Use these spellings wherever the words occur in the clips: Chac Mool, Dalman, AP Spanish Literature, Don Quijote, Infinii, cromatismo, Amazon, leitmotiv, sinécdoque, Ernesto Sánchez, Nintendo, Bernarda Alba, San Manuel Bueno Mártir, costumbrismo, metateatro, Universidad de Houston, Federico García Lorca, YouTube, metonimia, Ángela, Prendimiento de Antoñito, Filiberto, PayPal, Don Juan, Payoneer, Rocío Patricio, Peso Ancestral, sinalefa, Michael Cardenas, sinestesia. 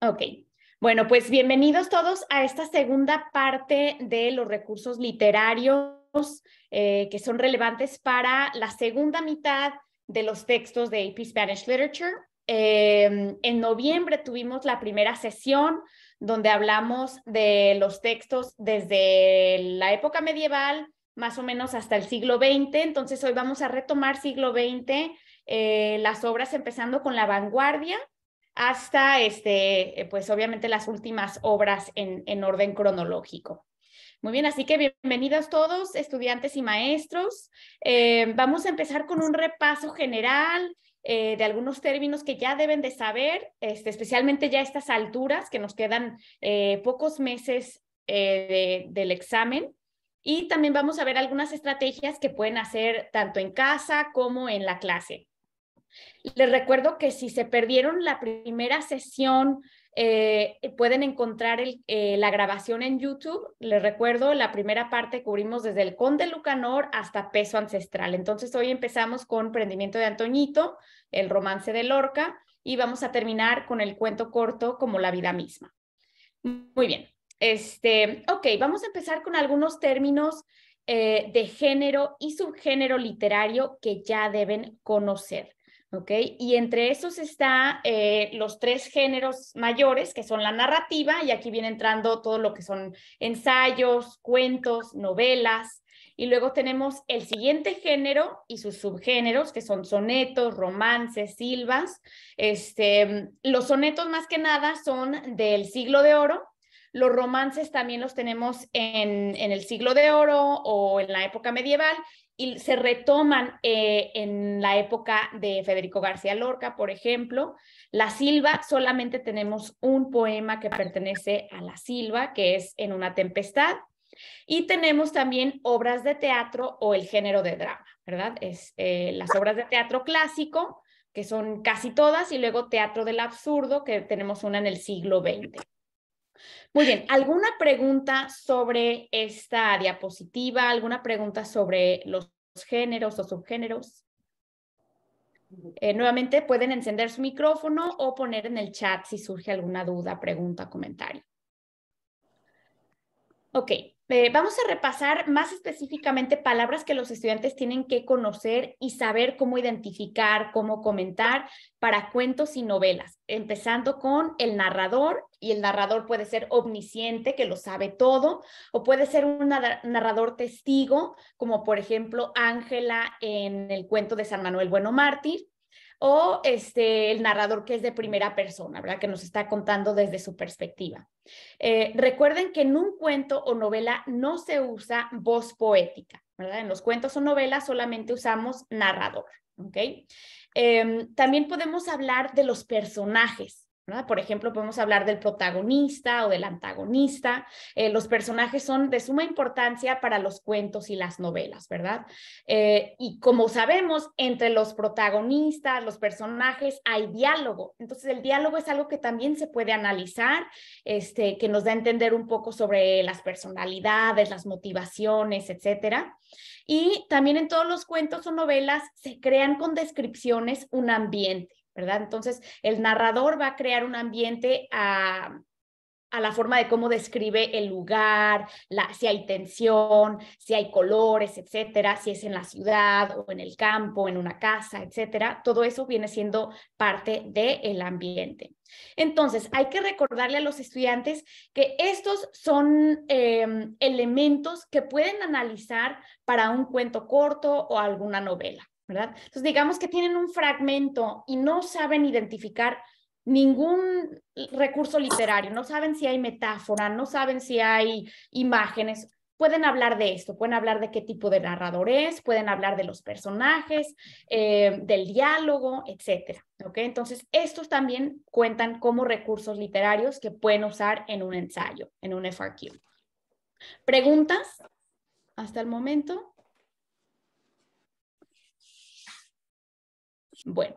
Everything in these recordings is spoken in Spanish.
Ok. Bueno, pues bienvenidos todos a esta segunda parte de los recursos literarios que son relevantes para la segunda mitad de los textos de AP Spanish Literature. En noviembre tuvimos la primera sesión donde hablamos de los textos desde la época medieval, más o menos hasta el siglo XX. Entonces hoy vamos a retomar siglo XX, las obras empezando con la vanguardia, hasta, pues obviamente las últimas obras en orden cronológico. Muy bien, así que bienvenidos todos, estudiantes y maestros. Vamos a empezar con un repaso general de algunos términos que ya deben de saber, especialmente ya a estas alturas, que nos quedan pocos meses del examen. Y también vamos a ver algunas estrategias que pueden hacer tanto en casa como en la clase. Les recuerdo que si se perdieron la primera sesión, pueden encontrar la grabación en YouTube. Les recuerdo, la primera parte cubrimos desde el Conde Lucanor hasta Peso Ancestral. Entonces hoy empezamos con Prendimiento de Antoñito, el romance de Lorca, y vamos a terminar con el cuento corto Como la vida misma. Muy bien. Ok, vamos a empezar con algunos términos de género y subgénero literario que ya deben conocer. Okay. Y entre esos están los tres géneros mayores, que son la narrativa, y aquí viene entrando todo lo que son ensayos, cuentos, novelas, y luego tenemos el siguiente género y sus subgéneros, que son sonetos, romances, silvas. Los sonetos más que nada son del siglo de oro. Los romances también los tenemos en el siglo de oro o en la época medieval, y se retoman en la época de Federico García Lorca, por ejemplo. La silva, solamente tenemos un poema que pertenece a la silva, que es En una tempestad. Y tenemos también obras de teatro o el género de drama, ¿verdad? Es las obras de teatro clásico, que son casi todas, y luego teatro del absurdo, que tenemos una en el siglo XX. Muy bien, ¿alguna pregunta sobre esta diapositiva? ¿Alguna pregunta sobre los géneros o subgéneros? Nuevamente pueden encender su micrófono o poner en el chat si surge alguna duda, pregunta, comentario. Ok, vamos a repasar más específicamente palabras que los estudiantes tienen que conocer y saber cómo identificar, cómo comentar para cuentos y novelas, empezando con el narrador. Y el narrador puede ser omnisciente, que lo sabe todo, o puede ser un narrador testigo, como por ejemplo Ángela en el cuento de San Manuel Bueno Mártir, o el narrador que es de primera persona, ¿verdad? Que nos está contando desde su perspectiva. Recuerden que en un cuento o novela no se usa voz poética, ¿verdad? En los cuentos o novelas solamente usamos narrador, ¿ok? También podemos hablar de los personajes, ¿verdad? Por ejemplo, podemos hablar del protagonista o del antagonista. Los personajes son de suma importancia para los cuentos y las novelas, ¿verdad? Y como sabemos, entre los protagonistas, los personajes, hay diálogo. Entonces, el diálogo es algo que también se puede analizar, que nos da a entender un poco sobre las personalidades, las motivaciones, etcétera. Y también en todos los cuentos o novelas se crean con descripciones un ambiente, ¿verdad? Entonces, el narrador va a crear un ambiente a la forma de cómo describe el lugar, si hay tensión, si hay colores, etcétera, si es en la ciudad o en el campo, en una casa, etcétera. Todo eso viene siendo parte del ambiente. Entonces, hay que recordarle a los estudiantes que estos son elementos que pueden analizar para un cuento corto o alguna novela, ¿verdad? Entonces, digamos que tienen un fragmento y no saben identificar ningún recurso literario, no saben si hay metáfora, no saben si hay imágenes. Pueden hablar de esto, pueden hablar de qué tipo de narrador es, pueden hablar de los personajes, del diálogo, etcétera, ¿ok? Entonces, estos también cuentan como recursos literarios que pueden usar en un ensayo, en un FRQ. ¿Preguntas hasta el momento? Bueno,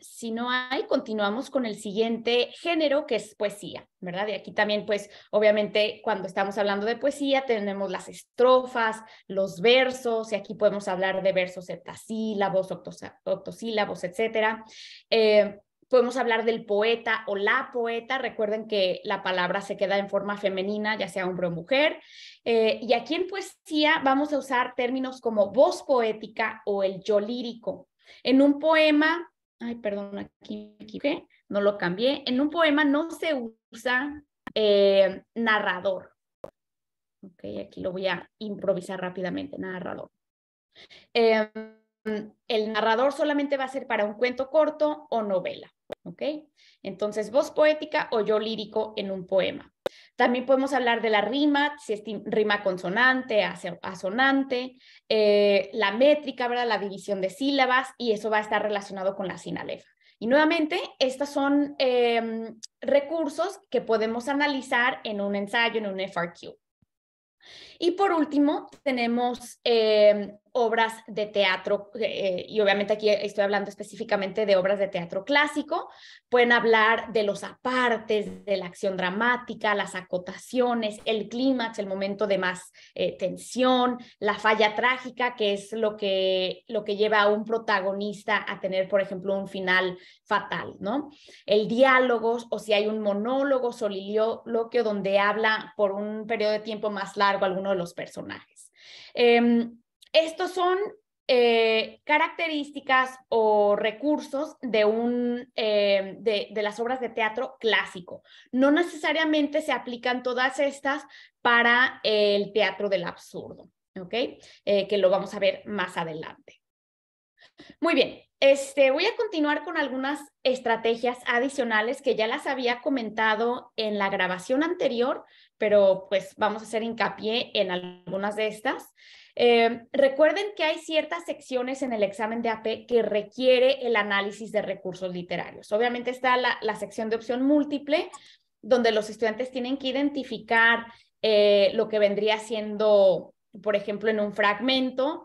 si no hay, continuamos con el siguiente género, que es poesía, ¿verdad? Y aquí también, pues, obviamente, cuando estamos hablando de poesía, tenemos las estrofas, los versos, y aquí podemos hablar de versos septasílabos, octosílabos, etcétera. podemos hablar del poeta o la poeta. Recuerden que la palabra se queda en forma femenina, ya sea hombre o mujer. Y aquí en poesía vamos a usar términos como voz poética o el yo lírico. En un poema, ay, perdón, aquí me equivoqué, no lo cambié. En un poema no se usa narrador. Ok, aquí lo voy a improvisar rápidamente, narrador. El narrador solamente va a ser para un cuento corto o novela, ¿ok? Entonces, voz poética o yo lírico en un poema. También podemos hablar de la rima, si es rima consonante, asonante, la métrica, ¿verdad? La división de sílabas, y eso va a estar relacionado con la sinalefa. Y nuevamente, estos son recursos que podemos analizar en un ensayo, en un FRQ. Y por último, tenemos obras de teatro, y obviamente aquí estoy hablando específicamente de obras de teatro clásico. Pueden hablar de los apartes, de la acción dramática, las acotaciones, el clímax, el momento de más tensión, la falla trágica, que es lo que lleva a un protagonista a tener, por ejemplo, un final fatal, ¿no? El diálogo, o si hay un monólogo, soliloquio, donde habla por un periodo de tiempo más largo alguno de los personajes. Estos son características o recursos de las obras de teatro clásico. No necesariamente se aplican todas estas para el teatro del absurdo, ¿ok? Que lo vamos a ver más adelante. Muy bien, voy a continuar con algunas estrategias adicionales que ya las había comentado en la grabación anterior, pero pues vamos a hacer hincapié en algunas de estas. Recuerden que hay ciertas secciones en el examen de AP que requiere el análisis de recursos literarios. Obviamente está la sección de opción múltiple, donde los estudiantes tienen que identificar lo que vendría siendo, por ejemplo, en un fragmento,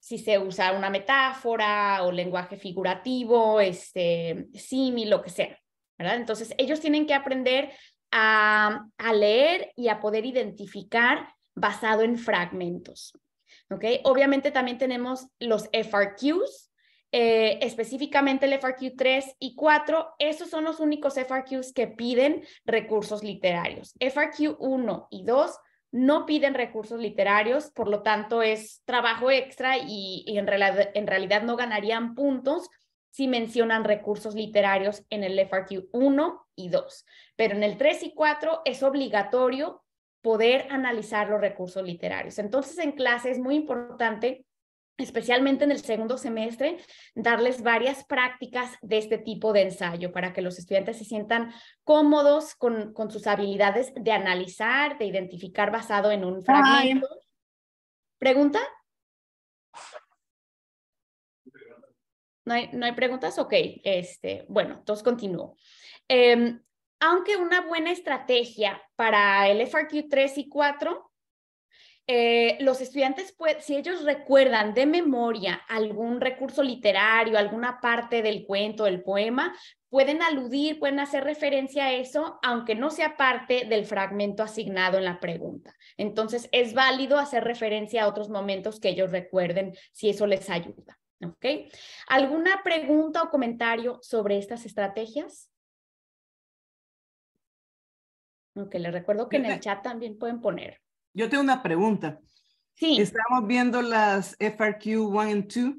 si se usa una metáfora o lenguaje figurativo, símil, lo que sea, ¿verdad? Entonces, ellos tienen que aprender a leer y a poder identificar basado en fragmentos, ¿ok? Obviamente también tenemos los FRQs, específicamente el FRQ 3 y 4. Esos son los únicos FRQs que piden recursos literarios. FRQ 1 y 2 no piden recursos literarios, por lo tanto es trabajo extra y en realidad no ganarían puntos si mencionan recursos literarios en el FRQ 1 y 2. Pero en el 3 y 4 es obligatorio poder analizar los recursos literarios. Entonces, en clase es muy importante, especialmente en el segundo semestre, darles varias prácticas de este tipo de ensayo para que los estudiantes se sientan cómodos con sus habilidades de analizar, de identificar basado en un fragmento. Bye. ¿Pregunta? ¿No hay preguntas? Ok, bueno, entonces continúo. Aunque una buena estrategia para el FRQ 3 y 4, los estudiantes, pues, si ellos recuerdan de memoria algún recurso literario, alguna parte del cuento, del poema, pueden aludir, pueden hacer referencia a eso, aunque no sea parte del fragmento asignado en la pregunta. Entonces, es válido hacer referencia a otros momentos que ellos recuerden si eso les ayuda, ¿ok? ¿Alguna pregunta o comentario sobre estas estrategias? Aunque les recuerdo que en el chat también pueden poner. Yo tengo una pregunta. Sí. Estamos viendo las FRQ 1 y 2,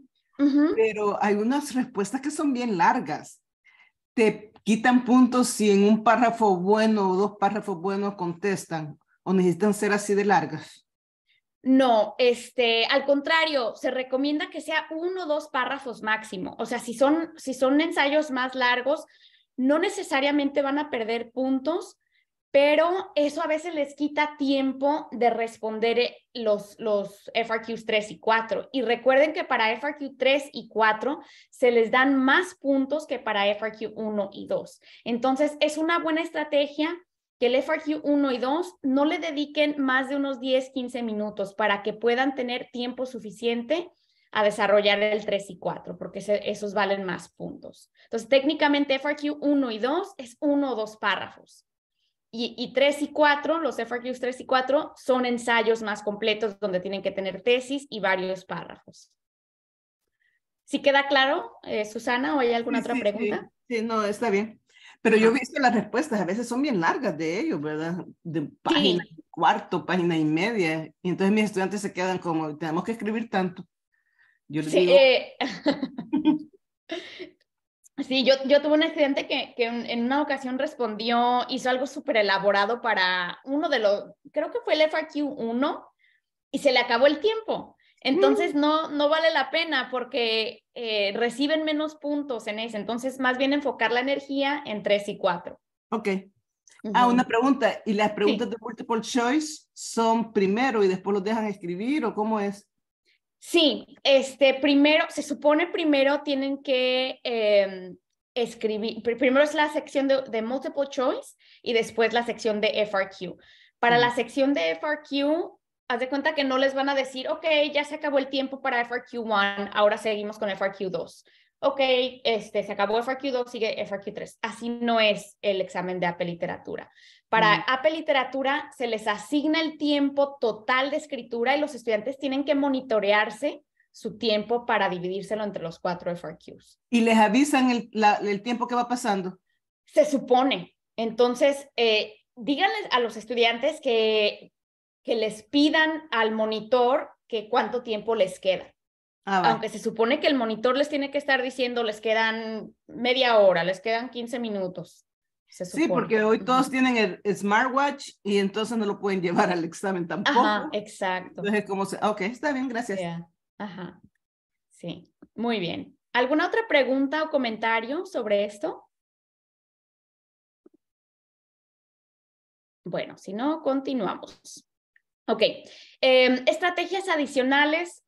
pero hay unas respuestas que son bien largas. ¿Te quitan puntos si en un párrafo bueno o dos párrafos buenos contestan? ¿O necesitan ser así de largas? No, al contrario, se recomienda que sea uno o dos párrafos máximo. O sea, si son ensayos más largos, no necesariamente van a perder puntos, pero eso a veces les quita tiempo de responder los FRQs 3 y 4. Y recuerden que para FRQ 3 y 4 se les dan más puntos que para FRQ 1 y 2. Entonces, es una buena estrategia que el FRQ 1 y 2 no le dediquen más de unos 10, 15 minutos para que puedan tener tiempo suficiente a desarrollar el 3 y 4, porque esos valen más puntos. Entonces, técnicamente FRQ 1 y 2 es uno o dos párrafos. Y 3 y 4, los FRQs 3 y 4 son ensayos más completos donde tienen que tener tesis y varios párrafos. ¿Sí queda claro, Susana, o hay alguna otra pregunta? Sí, no, está bien. Pero yo he visto las respuestas, a veces son bien largas de ellos, ¿verdad? De página y cuarto, página y media. Y entonces mis estudiantes se quedan como, tenemos que escribir tanto. Yo les digo... Sí, yo tuve un estudiante que en una ocasión respondió, hizo algo súper elaborado para uno de los, creo que fue el FAQ1, y se le acabó el tiempo. Entonces no vale la pena porque reciben menos puntos en ese. Entonces, más bien enfocar la energía en 3 y 4. Ok. Una pregunta. ¿Y las preguntas de multiple choice son primero y después los dejan escribir o cómo es? Sí, primero, se supone primero tienen que escribir, primero es la sección de multiple choice y después la sección de FRQ. Para la sección de FRQ, haz de cuenta que no les van a decir, ok, ya se acabó el tiempo para FRQ1, ahora seguimos con FRQ2. Ok, se acabó FRQ2, sigue FRQ3. Así no es el examen de AP Literatura. Para AP Literatura se les asigna el tiempo total de escritura y los estudiantes tienen que monitorearse su tiempo para dividírselo entre los 4 FRQs. ¿Y les avisan el tiempo que va pasando? Se supone. Entonces, díganles a los estudiantes que les pidan al monitor que cuánto tiempo les queda. Aunque se supone que el monitor les tiene que estar diciendo, les quedan media hora, les quedan 15 minutos. Se supone. Sí, porque hoy todos tienen el smartwatch y entonces no lo pueden llevar al examen tampoco. Ajá, exacto. Entonces, como ok, está bien, gracias. Yeah. Ajá, sí, muy bien. ¿Alguna otra pregunta o comentario sobre esto? Bueno, si no, continuamos. Ok, estrategias adicionales,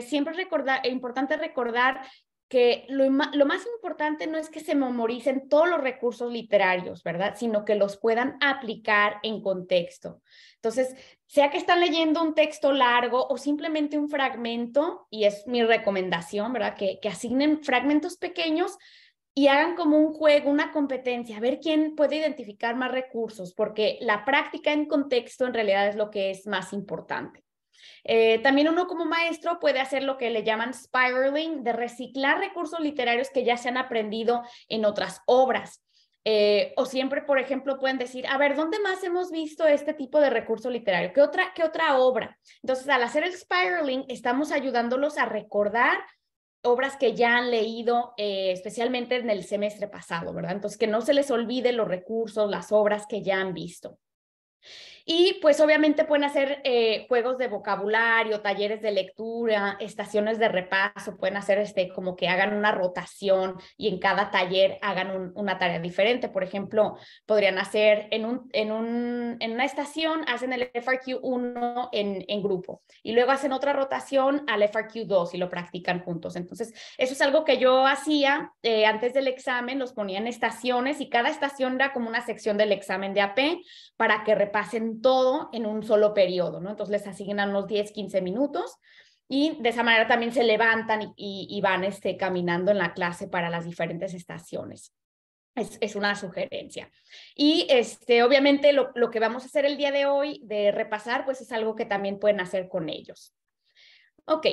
siempre es importante recordar que lo más importante no es que se memoricen todos los recursos literarios, ¿verdad? Sino que los puedan aplicar en contexto. Entonces, sea que están leyendo un texto largo o simplemente un fragmento, y es mi recomendación, ¿verdad? Que asignen fragmentos pequeños y hagan como un juego, una competencia, a ver quién puede identificar más recursos, porque la práctica en contexto en realidad es lo que es más importante. También uno como maestro puede hacer lo que le llaman spiraling, de reciclar recursos literarios que ya se han aprendido en otras obras. O siempre, por ejemplo, pueden decir, a ver, ¿dónde más hemos visto este tipo de recurso literario? ¿Qué otra obra? Entonces, al hacer el spiraling, estamos ayudándolos a recordar obras que ya han leído, especialmente en el semestre pasado, ¿verdad? Entonces, que no se les olvide los recursos, las obras que ya han visto. Y, pues, obviamente pueden hacer juegos de vocabulario, talleres de lectura, estaciones de repaso, pueden hacer como que hagan una rotación y en cada taller hagan una tarea diferente. Por ejemplo, podrían hacer en una estación, hacen el FRQ1 en grupo y luego hacen otra rotación al FRQ2 y lo practican juntos. Entonces, eso es algo que yo hacía antes del examen, los ponía en estaciones y cada estación era como una sección del examen de AP para que repasen todo en un solo periodo, ¿no? Entonces les asignan unos 10, 15 minutos y de esa manera también se levantan y van caminando en la clase para las diferentes estaciones. Es una sugerencia. Y obviamente lo que vamos a hacer el día de hoy de repasar, pues es algo que también pueden hacer con ellos. Ok,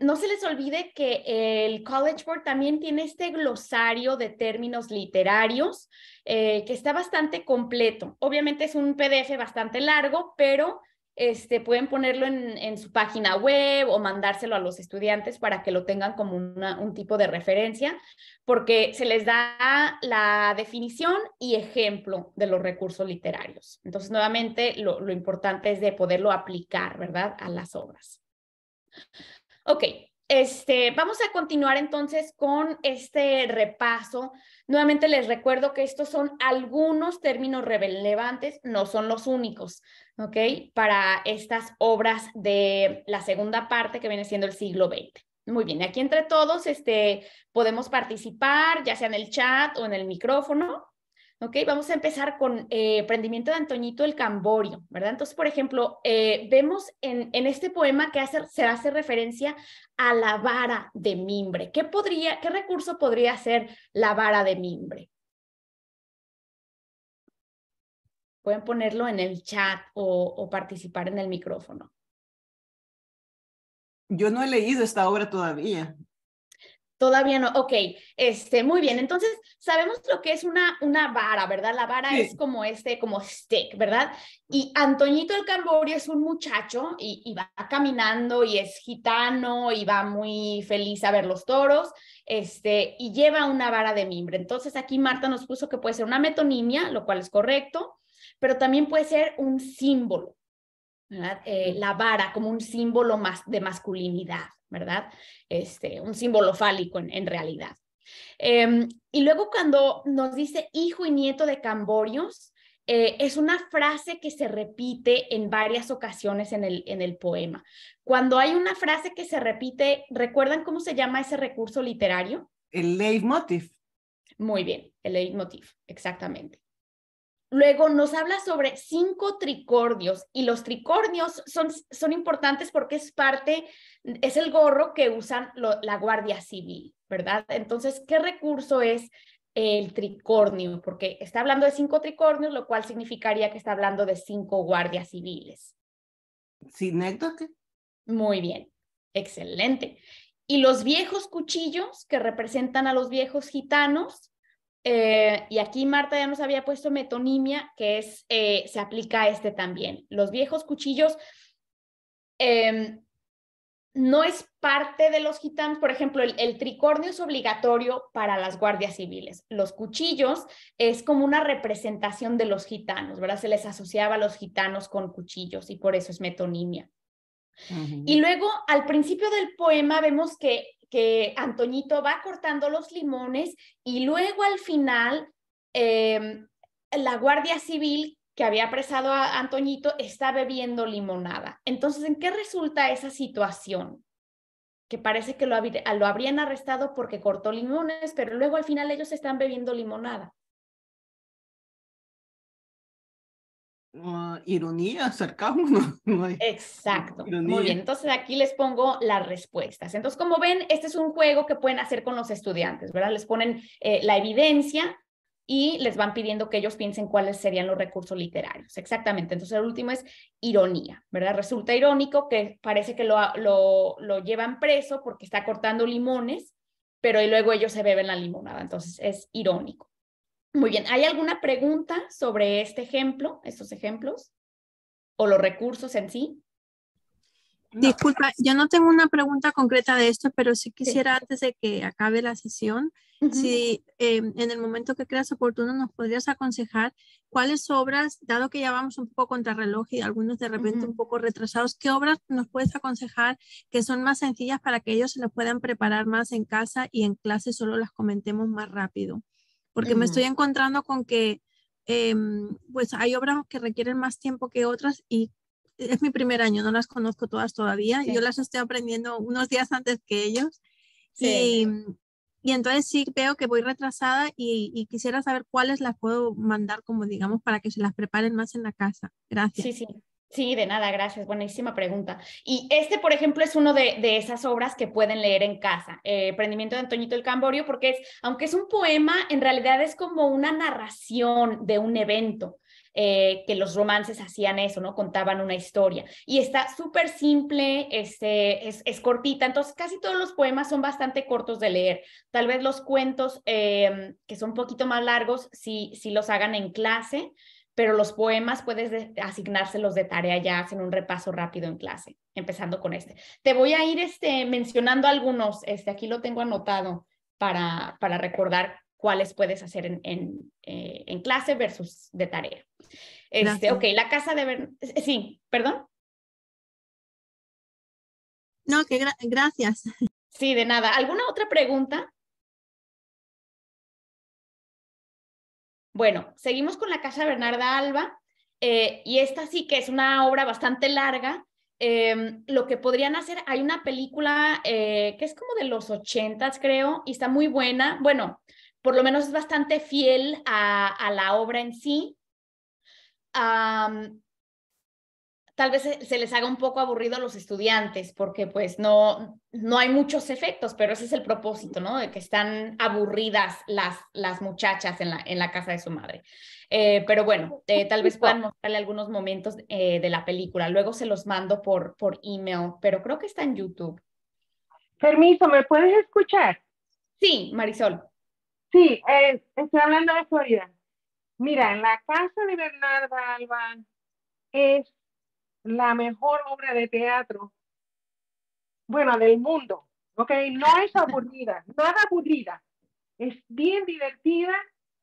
no se les olvide que el College Board también tiene glosario de términos literarios que está bastante completo. Obviamente es un PDF bastante largo, pero pueden ponerlo en su página web o mandárselo a los estudiantes para que lo tengan como un tipo de referencia, porque se les da la definición y ejemplo de los recursos literarios. Entonces, nuevamente, lo importante es de poderlo aplicar, ¿verdad?, a las obras. Ok, vamos a continuar entonces con este repaso. Nuevamente les recuerdo que estos son algunos términos relevantes, no son los únicos, ¿ok? Para estas obras de la segunda parte que viene siendo el siglo XX. Muy bien, aquí entre todos podemos participar, ya sea en el chat o en el micrófono. Ok, vamos a empezar con Prendimiento de Antoñito el Camborio, ¿verdad? Entonces, por ejemplo, vemos en este poema que se hace referencia a la vara de mimbre. ¿Qué recurso podría ser la vara de mimbre? Pueden ponerlo en el chat o participar en el micrófono. Yo no he leído esta obra todavía. Todavía no, ok, muy bien, entonces sabemos lo que es una vara, ¿verdad? La vara sí. Es como como stick, ¿verdad? Y Antoñito el Camborio es un muchacho y va caminando y es gitano y va muy feliz a ver los toros, y lleva una vara de mimbre. Entonces aquí Marta nos puso que puede ser una metonimia, lo cual es correcto, pero también puede ser un símbolo, ¿verdad? La vara como un símbolo más de masculinidad, ¿verdad? Un símbolo fálico en realidad. Y luego cuando nos dice hijo y nieto de Camborios, es una frase que se repite en varias ocasiones en el poema. Cuando hay una frase que se repite, ¿recuerdan cómo se llama ese recurso literario? El leitmotiv. Muy bien, el leitmotiv, exactamente. Luego nos habla sobre 5 tricordios, y los tricordios son importantes porque es el gorro que usan la Guardia Civil, ¿verdad? Entonces, ¿qué recurso es el tricornio? Porque está hablando de 5 tricornios, lo cual significaría que está hablando de 5 guardias civiles. Sinécdoque. Muy bien, excelente. Y los viejos cuchillos, que representan a los viejos gitanos. Y aquí Marta ya nos había puesto metonimia, que es, se aplica a también. Los viejos cuchillos no es parte de los gitanos. Por ejemplo, el tricornio es obligatorio para las guardias civiles. Los cuchillos es como una representación de los gitanos, ¿verdad? Se les asociaba a los gitanos con cuchillos y por eso es metonimia. Uh-huh. Y luego al principio del poema vemos que Antoñito va cortando los limones y luego al final la Guardia Civil que había apresado a Antoñito está bebiendo limonada. Entonces, ¿en qué resulta esa situación? Que parece que lo habrían arrestado porque cortó limones, pero luego al final ellos están bebiendo limonada. Ironía, sarcasmo. No hay. Exacto, ironía. Muy bien, entonces aquí les pongo las respuestas. Entonces, como ven, este es un juego que pueden hacer con los estudiantes, ¿verdad? Les ponen la evidencia y les van pidiendo que ellos piensen cuáles serían los recursos literarios. Exactamente, entonces el último es ironía, ¿verdad? Resulta irónico que parece que lo llevan preso porque está cortando limones, pero y luego ellos se beben la limonada, entonces es irónico. Muy bien, ¿hay alguna pregunta sobre estos ejemplos o los recursos en sí? No. Disculpa, yo no tengo una pregunta concreta de esto, pero sí quisiera antes de que acabe la sesión, si en el momento que creas oportuno nos podrías aconsejar cuáles obras, dado que ya vamos un poco contrarreloj y algunos de repente un poco retrasados, ¿qué obras nos puedes aconsejar que son más sencillas para que ellos se las puedan preparar más en casa y en clase solo las comentemos más rápido? Porque me estoy encontrando con que pues hay obras que requieren más tiempo que otras y es mi primer año, no las conozco todas todavía. Sí. Yo las estoy aprendiendo unos días antes que ellos. Sí. Y entonces sí veo que voy retrasada y quisiera saber cuáles las puedo mandar como digamos para que se las preparen más en la casa. Gracias. Sí, sí. Sí, de nada, gracias. Buenísima pregunta. Y por ejemplo, es uno de esas obras que pueden leer en casa, Prendimiento de Antoñito el Camborio, porque aunque es un poema, en realidad es como una narración de un evento, que los romances hacían eso, ¿no? Contaban una historia. Y está súper simple, es cortita, entonces casi todos los poemas son bastante cortos de leer. Tal vez los cuentos, que son un poquito más largos, sí los hagan en clase, pero los poemas puedes asignárselos de tarea, ya hacen un repaso rápido en clase, empezando con este. Te voy a ir mencionando algunos, aquí lo tengo anotado para recordar cuáles puedes hacer en clase versus de tarea. Ok, la casa de... sí, perdón. No, que gracias. Sí, de nada. ¿Alguna otra pregunta? Bueno, seguimos con la Casa Bernarda Alba, y esta sí que es una obra bastante larga. Lo que podrían hacer, hay una película que es como de los 80s, creo, y está muy buena. Bueno, por lo menos es bastante fiel a la obra en sí. Tal vez se les haga un poco aburrido a los estudiantes porque pues no hay muchos efectos, pero ese es el propósito, ¿no? De que están aburridas las muchachas en la casa de su madre. Pero bueno, tal vez puedan mostrarle algunos momentos de la película. Luego se los mando por email, pero creo que está en YouTube. Permiso, ¿me puedes escuchar? Sí, Marisol. Sí, estoy hablando de Florida. Mira, en la casa de Bernarda Alba es la mejor obra de teatro, bueno, del mundo, ¿ok? No es aburrida, nada aburrida, es bien divertida.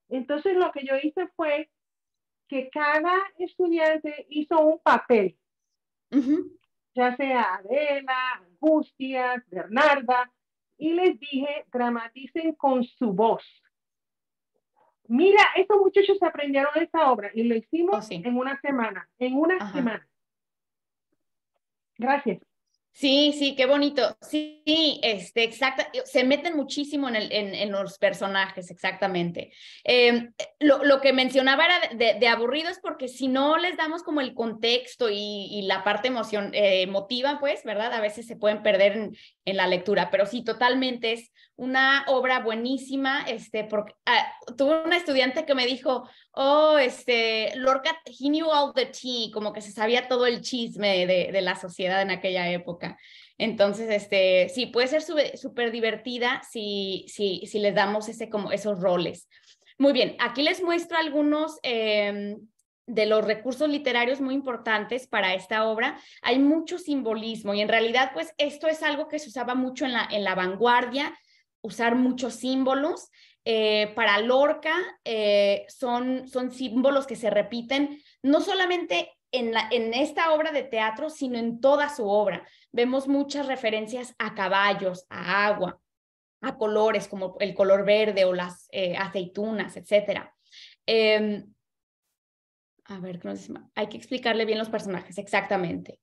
Entonces lo que yo hice fue que cada estudiante hizo un papel, ya sea Adela, Angustias, Bernarda, y les dije, dramaticen con su voz. Mira, estos muchachos aprendieron esta obra y lo hicimos en una semana, Gracias. Sí, sí, qué bonito. Sí, exacto. Se meten muchísimo en los personajes, exactamente. Lo que mencionaba era de aburridos, porque si no les damos como el contexto y la parte emotiva, pues, ¿verdad? A veces se pueden perder en la lectura, pero sí, totalmente es una obra buenísima, porque tuve una estudiante que me dijo, Lorca, he knew all the tea, como que se sabía todo el chisme de la sociedad en aquella época. Entonces, sí, puede ser súper divertida si les damos esos roles. Muy bien, aquí les muestro algunos de los recursos literarios muy importantes para esta obra. Hay mucho simbolismo y en realidad, pues, esto es algo que se usaba mucho en la vanguardia, usar muchos símbolos. Para Lorca son símbolos que se repiten no solamente en esta obra de teatro, sino en toda su obra. Vemos muchas referencias a caballos, a agua, a colores como el color verde o las aceitunas, etc. A ver, hay que explicarle bien los personajes, exactamente.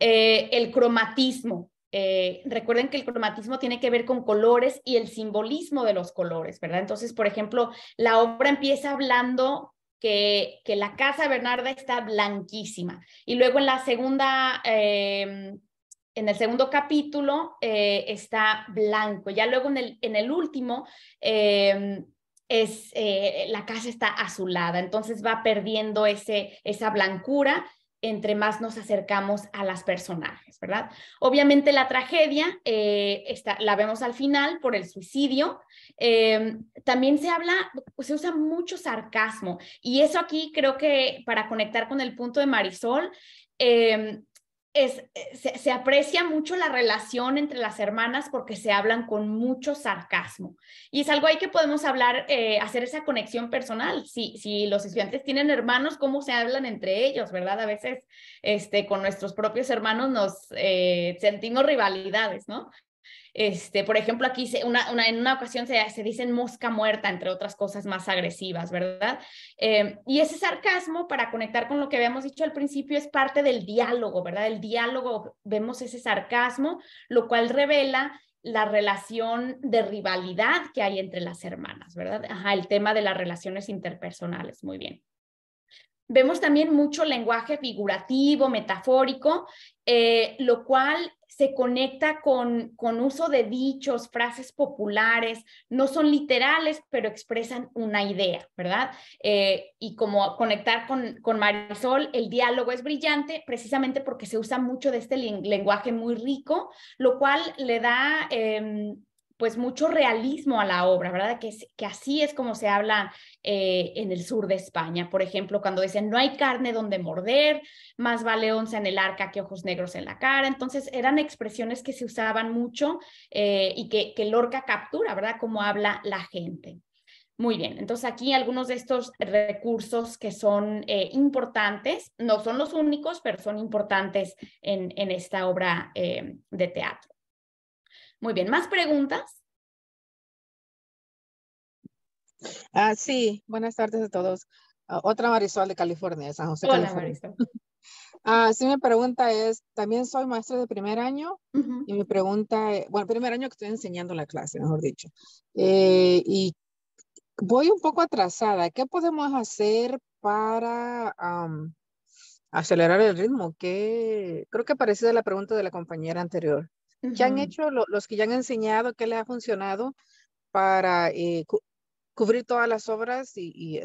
El cromatismo. Recuerden que el cromatismo tiene que ver con colores y el simbolismo de los colores, ¿verdad? Entonces, por ejemplo, la obra empieza hablando que la casa Bernarda está blanquísima y luego en el segundo capítulo está blanco. Ya luego en el último la casa está azulada, entonces va perdiendo esa blancura entre más nos acercamos a las personajes, ¿verdad? Obviamente la tragedia la vemos al final por el suicidio. También se usa mucho sarcasmo y eso aquí creo que para conectar con el punto de Marisol, se aprecia mucho la relación entre las hermanas porque se hablan con mucho sarcasmo y es algo ahí que podemos hablar, hacer esa conexión personal. Si los estudiantes tienen hermanos, cómo se hablan entre ellos, ¿verdad? A veces con nuestros propios hermanos nos sentimos rivalidades, ¿no? Por ejemplo, aquí en una ocasión se dicen mosca muerta, entre otras cosas más agresivas, ¿verdad? Y ese sarcasmo, para conectar con lo que habíamos dicho al principio, es parte del diálogo, ¿verdad? El diálogo, vemos ese sarcasmo, lo cual revela la relación de rivalidad que hay entre las hermanas, ¿verdad? Ajá, el tema de las relaciones interpersonales, muy bien. Vemos también mucho lenguaje figurativo, metafórico, lo cual se conecta con uso de dichos, frases populares, no son literales, pero expresan una idea, ¿verdad? Y como conectar con Marisol, el diálogo es brillante precisamente porque se usa mucho de este lenguaje muy rico, lo cual le da pues mucho realismo a la obra, ¿verdad? Que así es como se habla en el sur de España. Por ejemplo, cuando dicen, no hay carne donde morder, más vale onza en el arca que ojos negros en la cara. Entonces, eran expresiones que se usaban mucho y que Lorca captura, ¿verdad? Cómo habla la gente. Muy bien, entonces aquí algunos de estos recursos que son importantes, no son los únicos, pero son importantes en esta obra de teatro. Muy bien, ¿más preguntas? Sí, buenas tardes a todos. Otra Marisol de California, de San José, hola, California. Marisol. Sí, mi pregunta es, también soy maestra de primer año, y mi pregunta es, bueno, primer año que estoy enseñando la clase, mejor dicho, y voy un poco atrasada. ¿Qué podemos hacer para acelerar el ritmo? Creo que parecida a la pregunta de la compañera anterior. ¿Qué han hecho los que ya han enseñado? ¿Qué les ha funcionado para cubrir todas las obras y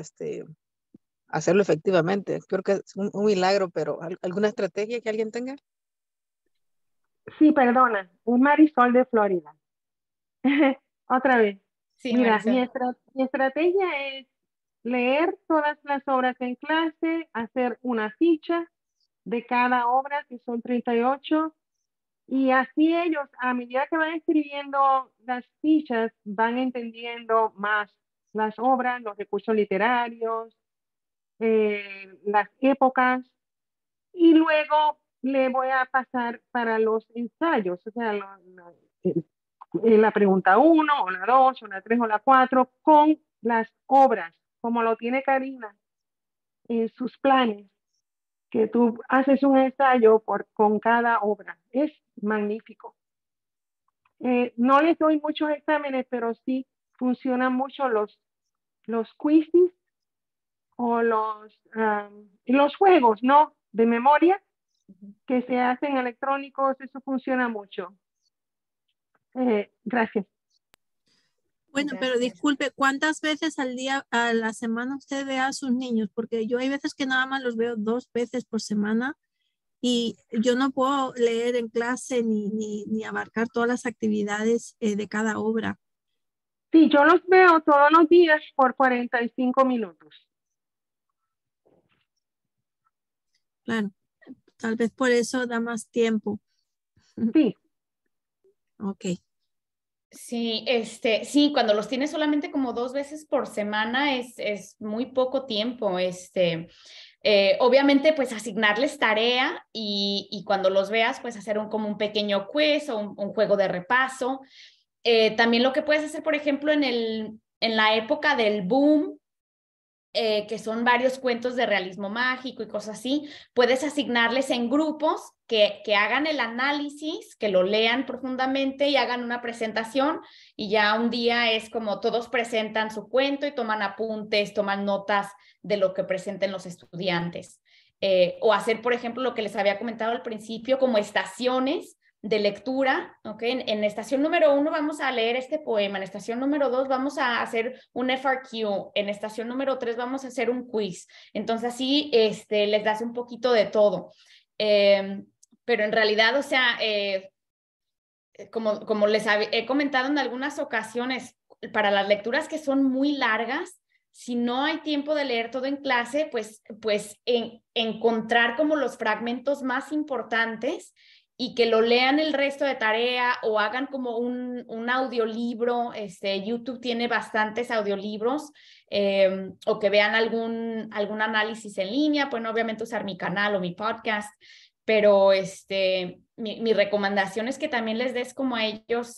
hacerlo efectivamente? Creo que es un milagro, pero ¿alguna estrategia que alguien tenga? Sí, perdona, un Marisol de Florida. Otra vez. Sí, mira, mi estrategia es leer todas las obras en clase, hacer una ficha de cada obra, que son 38, y así ellos, a medida que van escribiendo las fichas, van entendiendo más las obras, los recursos literarios, las épocas, y luego le voy a pasar para los ensayos, o sea, la pregunta 1, o la 2, o la 3, o la 4, con las obras, como lo tiene Karina en sus planes, que tú haces un ensayo con cada obra. Es magnífico. No les doy muchos exámenes, pero sí funcionan mucho los quizzes o los juegos, ¿no? De memoria, que se hacen electrónicos, eso funciona mucho. Gracias. Bueno, gracias. Pero disculpe, ¿cuántas veces al día, a la semana usted ve a sus niños? Porque yo hay veces que nada más los veo 2 veces por semana y yo no puedo leer en clase ni abarcar todas las actividades de cada obra. Sí, yo los veo todos los días por 45 minutos. Claro, tal vez por eso da más tiempo. Sí. Ok. Sí, sí, cuando los tienes solamente como 2 veces por semana es muy poco tiempo. Obviamente, pues asignarles tarea y cuando los veas, pues hacer como un pequeño quiz o un juego de repaso. También lo que puedes hacer, por ejemplo, en la época del boom, que son varios cuentos de realismo mágico y cosas así, puedes asignarles en grupos que hagan el análisis, que lo lean profundamente y hagan una presentación, y ya un día es como todos presentan su cuento y toman apuntes, toman notas de lo que presenten los estudiantes. O hacer, por ejemplo, lo que les había comentado al principio, como estaciones de lectura, ¿ok? En estación número 1 vamos a leer este poema, en estación número 2 vamos a hacer un FAQ, en estación número 3 vamos a hacer un quiz. Entonces así les das un poquito de todo. Pero en realidad, o sea, como les he comentado en algunas ocasiones, para las lecturas que son muy largas, si no hay tiempo de leer todo en clase, pues encontrar como los fragmentos más importantes y que lo lean el resto de tarea o hagan como un audiolibro. YouTube tiene bastantes audiolibros, o que vean algún análisis en línea. Pueden obviamente usar mi canal o mi podcast, pero mi recomendación es que también les des como a ellos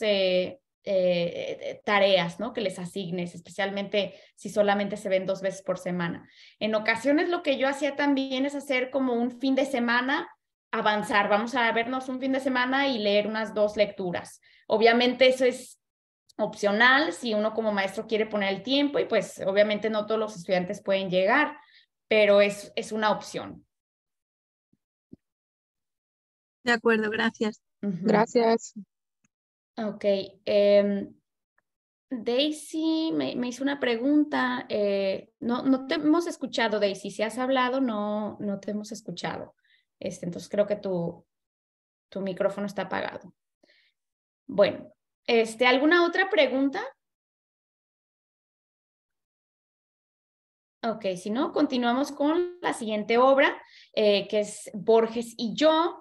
tareas, ¿no? Que les asignes, especialmente si solamente se ven 2 veces por semana. En ocasiones lo que yo hacía también es hacer como un fin de semana, avanzar, vamos a vernos un fin de semana y leer unas 2 lecturas. Obviamente eso es opcional si uno como maestro quiere poner el tiempo, y pues obviamente no todos los estudiantes pueden llegar, pero es una opción. De acuerdo, gracias. Gracias. Ok. Daisy me hizo una pregunta. No te hemos escuchado, Daisy. Si has hablado, no te hemos escuchado. Entonces creo que tu micrófono está apagado. Bueno, ¿alguna otra pregunta? Ok, si no, continuamos con la siguiente obra, que es Borges y yo.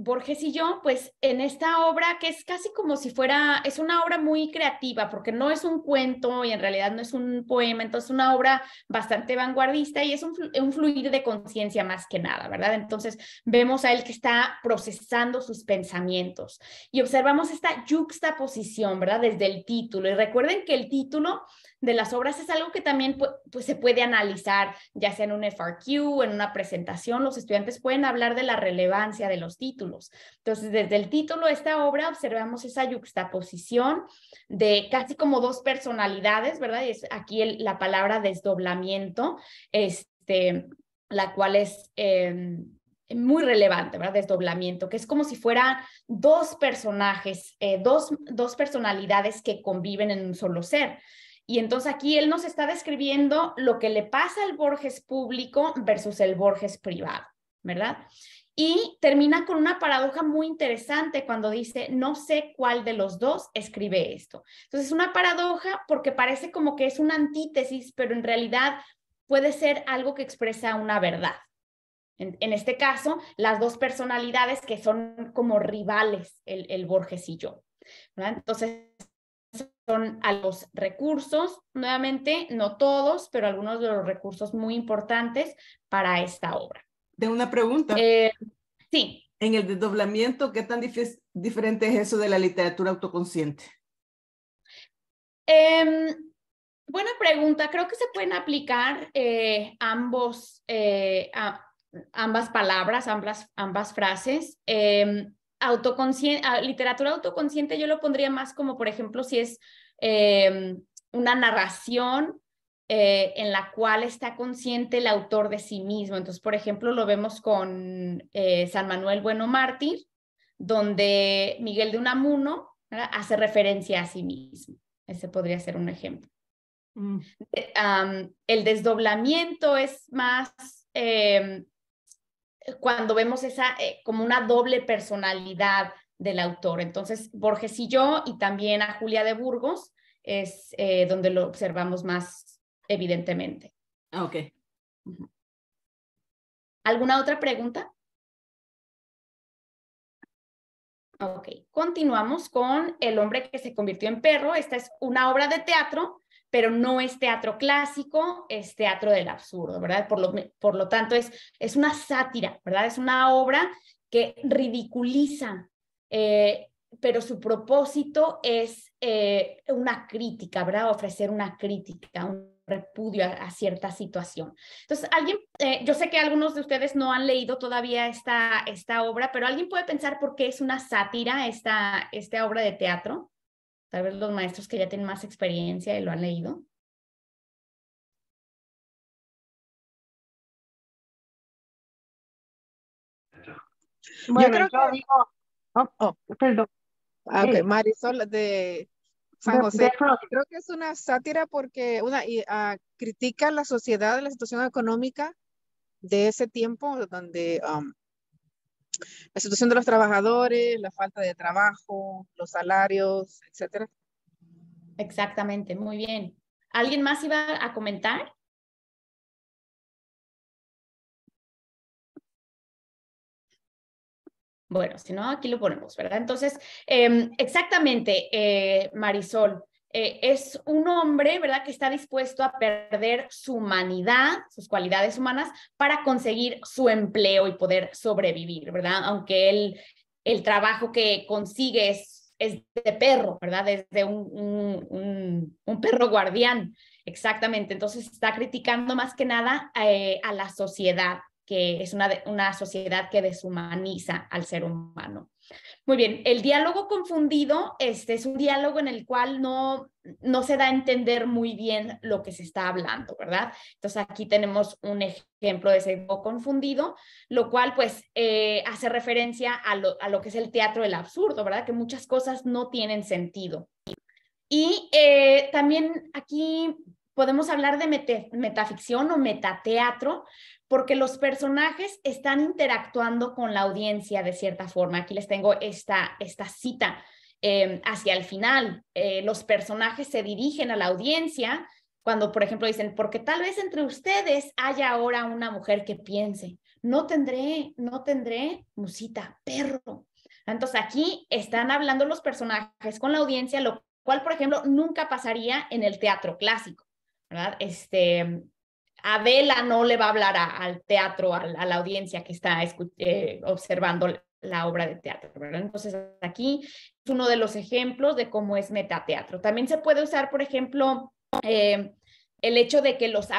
Borges y yo, pues en esta obra, que es casi como si fuera, es una obra muy creativa, porque no es un cuento y en realidad no es un poema, entonces una obra bastante vanguardista y es un fluir de conciencia más que nada, ¿verdad? Entonces vemos a él que está procesando sus pensamientos y observamos esta yuxtaposición, ¿verdad? Desde el título, y recuerden que el título de las obras es algo que también pues, se puede analizar, ya sea en un FAQ, en una presentación, los estudiantes pueden hablar de la relevancia de los títulos. Entonces, desde el título de esta obra observamos esa yuxtaposición de casi como 2 personalidades, ¿verdad? Y es aquí la palabra desdoblamiento, la cual es muy relevante, ¿verdad? Desdoblamiento, que es como si fueran 2 personajes, 2 personalidades que conviven en un solo ser. Y entonces aquí él nos está describiendo lo que le pasa al Borges público versus el Borges privado, ¿verdad? Y termina con una paradoja muy interesante cuando dice, no sé cuál de los dos escribe esto. Entonces es una paradoja porque parece como que es una antítesis, pero en realidad puede ser algo que expresa una verdad. En este caso, las dos personalidades que son como rivales, el Borges y yo, ¿verdad? Entonces, son a los recursos, nuevamente, no todos, pero algunos de los recursos muy importantes para esta obra. Tengo una pregunta. Sí. En el desdoblamiento, ¿qué tan diferente es eso de la literatura autoconsciente? Buena pregunta. Creo que se pueden aplicar ambas palabras, ambas frases. Literatura autoconsciente yo lo pondría más como, por ejemplo, si es una narración en la cual está consciente el autor de sí mismo. Entonces, por ejemplo, lo vemos con San Manuel Bueno Mártir, donde Miguel de Unamuno, ¿verdad?, hace referencia a sí mismo. Ese podría ser un ejemplo. El desdoblamiento es más... cuando vemos esa como una doble personalidad del autor. Entonces, Borges y yo, y también a Julia de Burgos, es donde lo observamos más evidentemente. Ok. ¿Alguna otra pregunta? Ok. Continuamos con El hombre que se convirtió en perro. Esta es una obra de teatro, pero no es teatro clásico, es teatro del absurdo, ¿verdad? Por lo tanto, es una sátira, ¿verdad? Es una obra que ridiculiza, pero su propósito es una crítica, ¿verdad? Ofrecer una crítica, un repudio a cierta situación. Entonces, alguien, yo sé que algunos de ustedes no han leído todavía esta obra, pero alguien puede pensar por qué es una sátira esta obra de teatro. Tal vez los maestros que ya tienen más experiencia y lo han leído. Bueno, yo creo que digo... Perdón. Okay, Marisol de San José. Creo que es una sátira porque critica la sociedad, la situación económica de ese tiempo, donde la situación de los trabajadores, la falta de trabajo, los salarios, etcétera. Exactamente, muy bien. ¿Alguien más iba a comentar? Bueno, si no, aquí lo ponemos, ¿verdad? Entonces, exactamente, Marisol, es un hombre, ¿verdad?, que está dispuesto a perder su humanidad, sus cualidades humanas, para conseguir su empleo y poder sobrevivir, ¿verdad? Aunque el trabajo que consigue es de perro, ¿verdad? Desde un perro guardián, exactamente. Entonces está criticando más que nada a la sociedad, que es una sociedad que deshumaniza al ser humano. Muy bien, el diálogo confundido es un diálogo en el cual no se da a entender muy bien lo que se está hablando, ¿verdad? Entonces aquí tenemos un ejemplo de ese diálogo confundido, lo cual pues hace referencia a lo que es el teatro del absurdo, ¿verdad? Que muchas cosas no tienen sentido. Y también aquí podemos hablar de metaficción o metateatro, porque los personajes están interactuando con la audiencia de cierta forma. Aquí les tengo esta cita hacia el final. Los personajes se dirigen a la audiencia cuando, por ejemplo, dicen, porque tal vez entre ustedes haya ahora una mujer que piense, no tendré musita, perro. Entonces aquí están hablando los personajes con la audiencia, lo cual, por ejemplo, nunca pasaría en el teatro clásico, ¿verdad? Adela no le va a hablar al teatro, a la audiencia que está observando la obra de teatro, ¿verdad? Entonces aquí es uno de los ejemplos de cómo es metateatro. También se puede usar, por ejemplo, el hecho de que los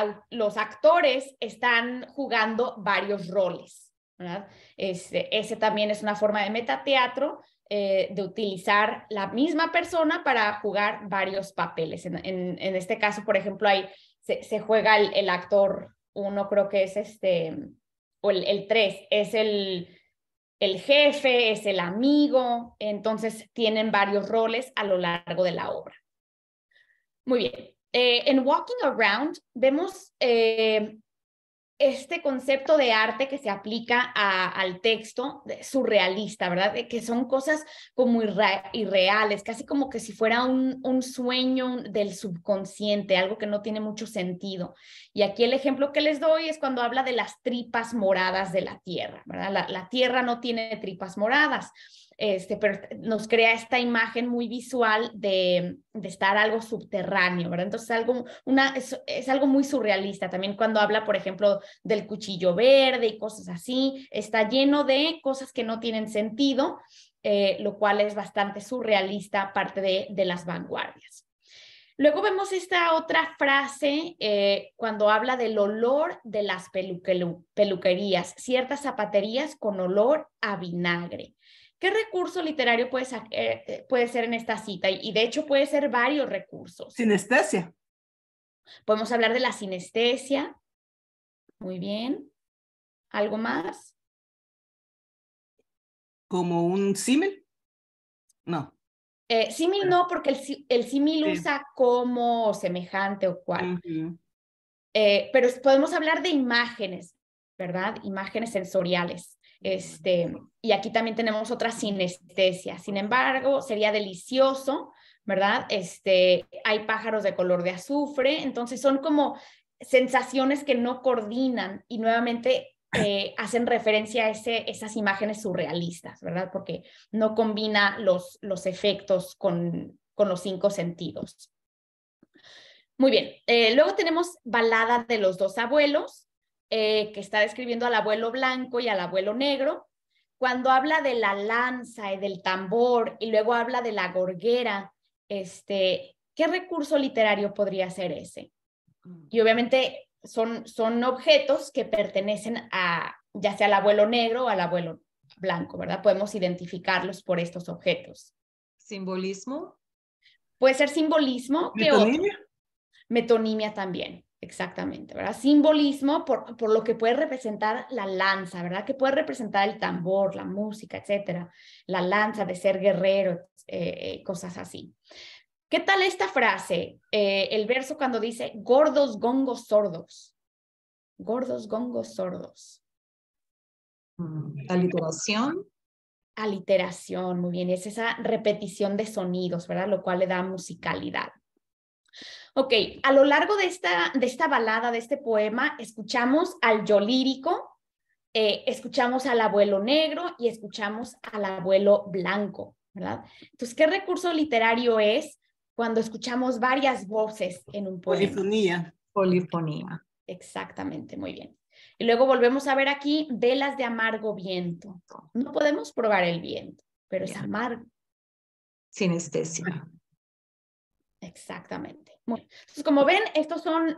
actores están jugando varios roles, ¿verdad? Ese también es una forma de metateatro, de utilizar la misma persona para jugar varios papeles. En este caso, por ejemplo, se juega el actor 1, creo que es o el 3, es el jefe, es el amigo, entonces tienen varios roles a lo largo de la obra. Muy bien, en Walking Around vemos este concepto de arte que se aplica al texto surrealista, ¿verdad? Que son cosas como irreales, casi como que si fuera un sueño del subconsciente, algo que no tiene mucho sentido. Y aquí el ejemplo que les doy es cuando habla de las tripas moradas de la tierra, ¿verdad? La tierra no tiene tripas moradas, pero nos crea esta imagen muy visual de estar algo subterráneo, ¿verdad? Entonces es algo muy surrealista. También cuando habla, por ejemplo, del cuchillo verde y cosas así, está lleno de cosas que no tienen sentido, lo cual es bastante surrealista, parte de las vanguardias. Luego vemos esta otra frase cuando habla del olor de las peluquerías, ciertas zapaterías con olor a vinagre. ¿Qué recurso literario puede ser en esta cita? Y de hecho puede ser varios recursos. Sinestesia. Podemos hablar de la sinestesia. Muy bien. ¿Algo más? ¿Como un símil? No. Símil no, porque el símil usa como semejante o cual. Uh-huh. Pero podemos hablar de imágenes, ¿verdad? Imágenes sensoriales. Y aquí también tenemos otra sinestesia. Sin embargo, sería delicioso, ¿verdad? Hay pájaros de color de azufre, entonces son como sensaciones que no coordinan y nuevamente hacen referencia a esas imágenes surrealistas, ¿verdad? Porque no combina los efectos con los cinco sentidos. Muy bien, luego tenemos Balada de los dos abuelos, que está describiendo al abuelo blanco y al abuelo negro. Cuando habla de la lanza y del tambor y luego habla de la gorguera, ¿qué recurso literario podría ser ese? Y obviamente son objetos que pertenecen a ya sea al abuelo negro o al abuelo blanco, ¿verdad? Podemos identificarlos por estos objetos. ¿Simbolismo? Puede ser simbolismo. ¿Metonimia? Metonimia también. Exactamente, ¿verdad? Simbolismo por lo que puede representar la lanza, ¿verdad? Que puede representar el tambor, la música, etcétera. La lanza de ser guerrero, cosas así. ¿Qué tal esta frase? El verso cuando dice gordos, gongos, sordos. Gordos, gongos, sordos. Aliteración. Aliteración, muy bien. Es esa repetición de sonidos, ¿verdad? Lo cual le da musicalidad. Ok, a lo largo de esta balada, de este poema, escuchamos al yo lírico, escuchamos al abuelo negro y escuchamos al abuelo blanco, ¿verdad? Entonces, ¿qué recurso literario es cuando escuchamos varias voces en un poema? Polifonía. Polifonía. Exactamente, muy bien. Y luego volvemos a ver aquí velas de amargo viento. No podemos probar el viento, pero es amargo. Sinestesia. Exactamente. Entonces, como ven, estos son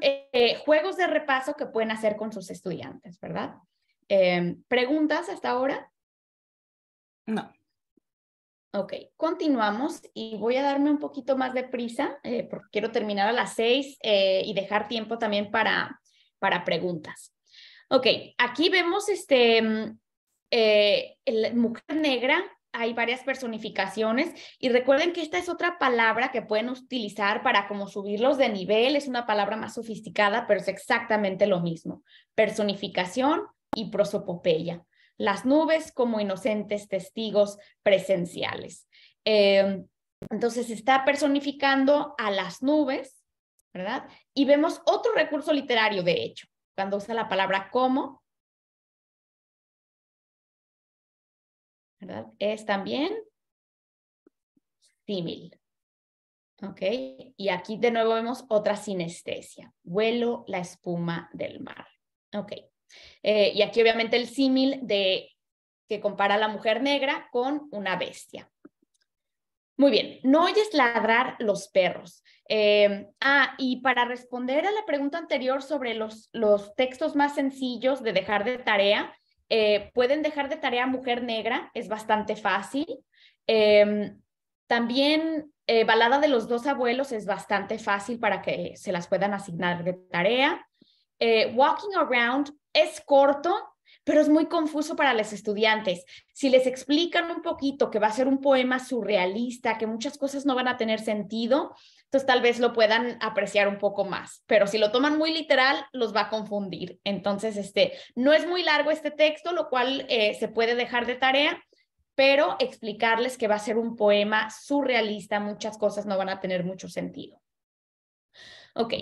juegos de repaso que pueden hacer con sus estudiantes, ¿verdad? ¿Preguntas hasta ahora? No. Ok, continuamos y voy a darme un poquito más de prisa porque quiero terminar a las 6 y dejar tiempo también para preguntas. Ok, aquí vemos la mujer negra. Hay varias personificaciones y recuerden que esta es otra palabra que pueden utilizar para como subirlos de nivel, es una palabra más sofisticada, pero es exactamente lo mismo. Personificación y prosopopeya. Las nubes como inocentes testigos presenciales. Entonces se está personificando a las nubes, ¿verdad? Y vemos otro recurso literario, de hecho, cuando usa la palabra como, ¿verdad? Es también símil. Ok, y aquí de nuevo vemos otra sinestesia. Vuelo la espuma del mar. Ok, y aquí obviamente el símil que compara a la mujer negra con una bestia. Muy bien, no oyes ladrar los perros. Y para responder a la pregunta anterior sobre los textos más sencillos de dejar de tarea, pueden dejar de tarea Mujer Negra, es bastante fácil. También Balada de los dos abuelos es bastante fácil para que se las puedan asignar de tarea. Walking Around es corto, pero es muy confuso para los estudiantes. Si les explican un poquito que va a ser un poema surrealista, que muchas cosas no van a tener sentido, Entonces tal vez lo puedan apreciar un poco más, pero si lo toman muy literal, los va a confundir. Entonces, no es muy largo este texto, lo cual se puede dejar de tarea, pero explicarles que va a ser un poema surrealista, muchas cosas no van a tener mucho sentido. Ok,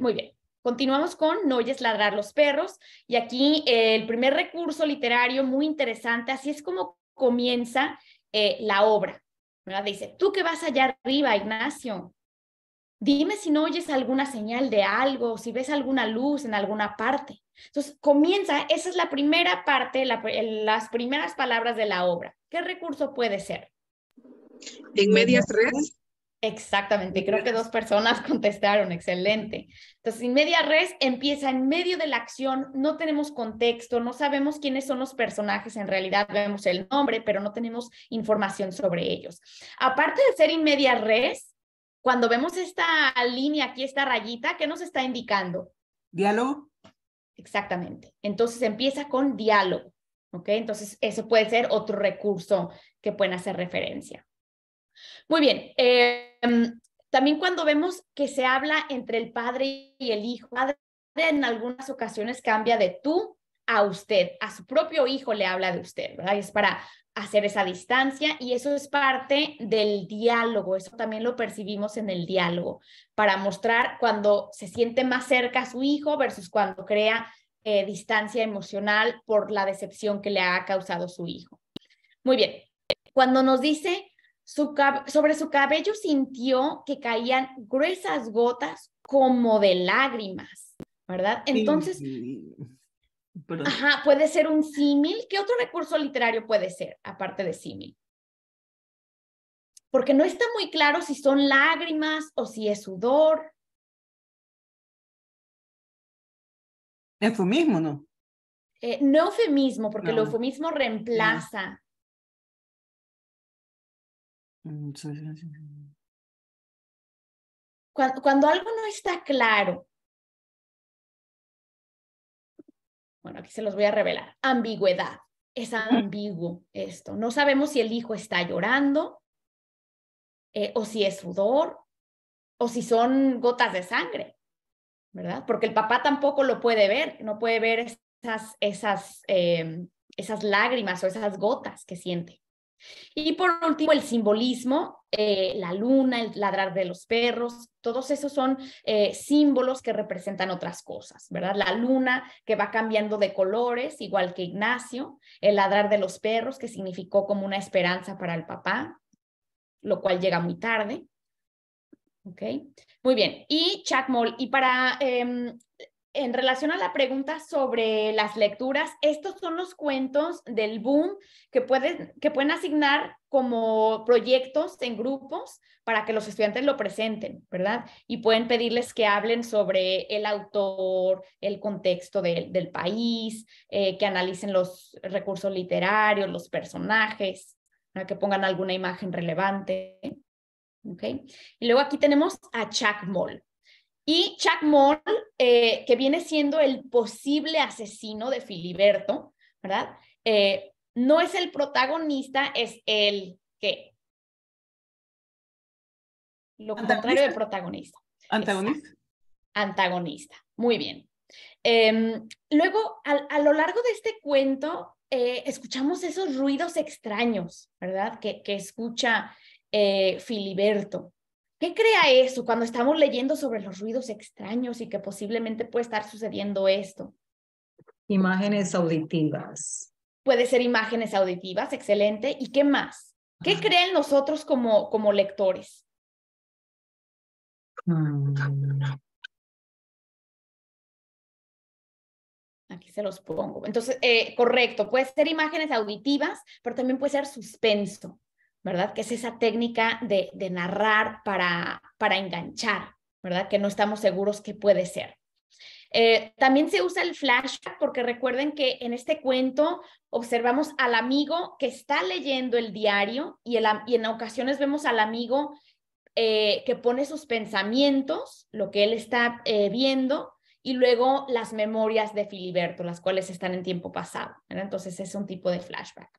muy bien. Continuamos con No oyes ladrar los perros, y aquí el primer recurso literario muy interesante, así es como comienza la obra, ¿verdad? Dice, tú que vas allá arriba, Ignacio, dime si no oyes alguna señal de algo, si ves alguna luz en alguna parte. Entonces comienza, esa es la primera parte, las primeras palabras de la obra. ¿Qué recurso puede ser? En medias res. Exactamente, creo que 2 personas contestaron, excelente. Entonces, en media res empieza en medio de la acción, no tenemos contexto, no sabemos quiénes son los personajes, en realidad vemos el nombre, pero no tenemos información sobre ellos. Aparte de ser en media res, cuando vemos esta línea aquí, esta rayita, ¿qué nos está indicando? Diálogo. Exactamente, entonces empieza con diálogo, ¿ok? Entonces, eso puede ser otro recurso que pueden hacer referencia. Muy bien, también cuando vemos que se habla entre el padre y el hijo, el padre en algunas ocasiones cambia de tú a usted, a su propio hijo le habla de usted, ¿verdad? Y es para hacer esa distancia y eso es parte del diálogo, eso también lo percibimos en el diálogo, para mostrar cuando se siente más cerca a su hijo versus cuando crea distancia emocional por la decepción que le ha causado su hijo. Muy bien, cuando nos dice... sobre su cabello sintió que caían gruesas gotas como de lágrimas, ¿verdad? Entonces, ajá, puede ser un símil. ¿Qué otro recurso literario puede ser, aparte de símil? Porque no está muy claro si son lágrimas o si es sudor. Eufemismo, ¿no? No eufemismo, porque el eufemismo reemplaza... No. Cuando algo no está claro, bueno, aquí se los voy a revelar, ambigüedad, es ambiguo esto, no sabemos si el hijo está llorando, o si es sudor, o si son gotas de sangre, ¿verdad? Porque el papá tampoco lo puede ver, no puede ver esas lágrimas o esas gotas que siente. Y por último, el simbolismo, la luna, el ladrar de los perros, todos esos son símbolos que representan otras cosas, ¿verdad? La luna que va cambiando de colores, igual que Ignacio, el ladrar de los perros que significó como una esperanza para el papá, lo cual llega muy tarde. ¿Ok? Muy bien, y Chac Mool, y para... en relación a la pregunta sobre las lecturas, estos son los cuentos del boom que pueden asignar como proyectos en grupos para que los estudiantes lo presenten, ¿verdad? Y pueden pedirles que hablen sobre el autor, el contexto del país, que analicen los recursos literarios, los personajes, ¿verdad? Que pongan alguna imagen relevante. ¿Okay? Y luego aquí tenemos a Chac Mool. Y Chac Mool, que viene siendo el posible asesino de Filiberto, ¿verdad? No es el protagonista, es el que... Lo contrario de protagonista. Antagonista. Exacto. Antagonista, muy bien. Luego, a lo largo de este cuento, escuchamos esos ruidos extraños, ¿verdad? Que escucha Filiberto. ¿Qué crea eso cuando estamos leyendo sobre los ruidos extraños y que posiblemente puede estar sucediendo esto? Imágenes auditivas. Puede ser imágenes auditivas, excelente. ¿Y qué más? ¿Qué creen nosotros como lectores? Aquí se los pongo. Entonces, correcto, puede ser imágenes auditivas, pero también puede ser suspenso, ¿verdad? Que es esa técnica de narrar para enganchar, ¿verdad? Que no estamos seguros qué puede ser. También se usa el flashback porque recuerden que en este cuento observamos al amigo que está leyendo el diario y en ocasiones vemos al amigo que pone sus pensamientos, lo que él está viendo, y luego las memorias de Filiberto, las cuales están en tiempo pasado, ¿verdad? Entonces es un tipo de flashback.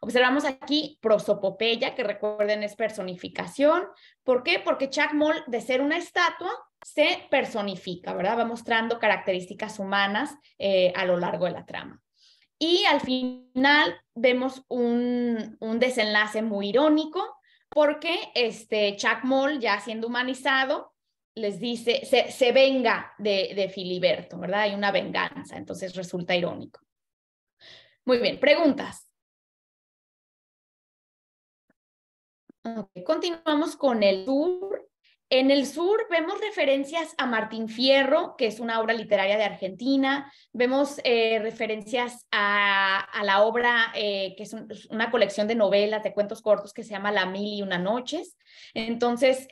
Observamos aquí prosopopeya, que recuerden es personificación. ¿Por qué? Porque Chac Mool, de ser una estatua, se personifica, ¿verdad? Va mostrando características humanas a lo largo de la trama. Y al final vemos un desenlace muy irónico, porque Chac Mool, ya siendo humanizado, les dice, se venga de Filiberto, ¿verdad? Hay una venganza, entonces resulta irónico. Muy bien, preguntas. Okay, continuamos con el sur. En el sur vemos referencias a Martín Fierro, que es una obra literaria de Argentina. Vemos referencias a la obra, que es una colección de novelas, de cuentos cortos, que se llama La Mil y Una Noches. Entonces,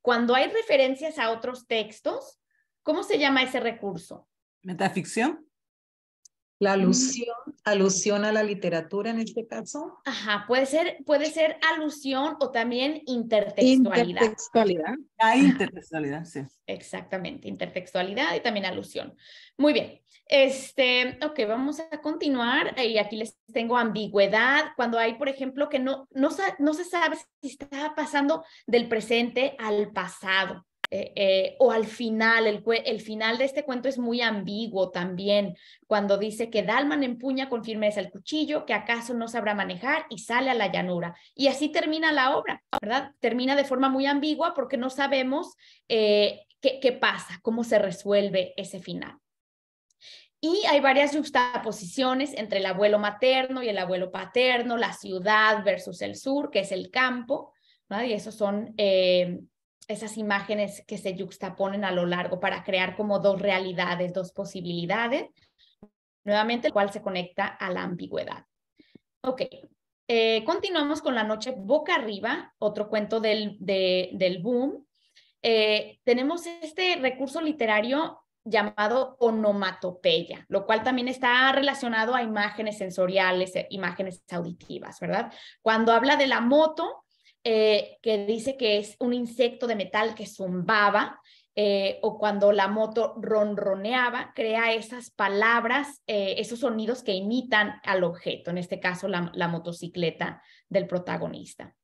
cuando hay referencias a otros textos, ¿cómo se llama ese recurso? ¿Metaficción? La alusión a la literatura en este caso. Ajá, puede ser alusión o también intertextualidad. Intertextualidad. Ah, intertextualidad, sí. Exactamente, intertextualidad y también alusión. Muy bien. Ok, vamos a continuar. Y aquí les tengo ambigüedad. Cuando hay, por ejemplo, que no se sabe si está pasando del presente al pasado. O al final, el final de este cuento es muy ambiguo también, cuando dice que Dalman empuña con firmeza el cuchillo, que acaso no sabrá manejar y sale a la llanura. Y así termina la obra, ¿verdad? Termina de forma muy ambigua porque no sabemos qué pasa, cómo se resuelve ese final. Y hay varias juxtaposiciones entre el abuelo materno y el abuelo paterno, la ciudad versus el sur, que es el campo, ¿verdad? Y esos son... esas imágenes que se yuxtaponen a lo largo para crear como dos realidades, dos posibilidades, nuevamente el cual se conecta a la ambigüedad. Ok, continuamos con La Noche Boca Arriba, otro cuento del boom. Tenemos este recurso literario llamado onomatopeya, lo cual también está relacionado a imágenes sensoriales, imágenes auditivas, ¿verdad? Cuando habla de la moto, que dice que es un insecto de metal que zumbaba, o cuando la moto ronroneaba, crea esas palabras, esos sonidos que imitan al objeto, en este caso la motocicleta del protagonista.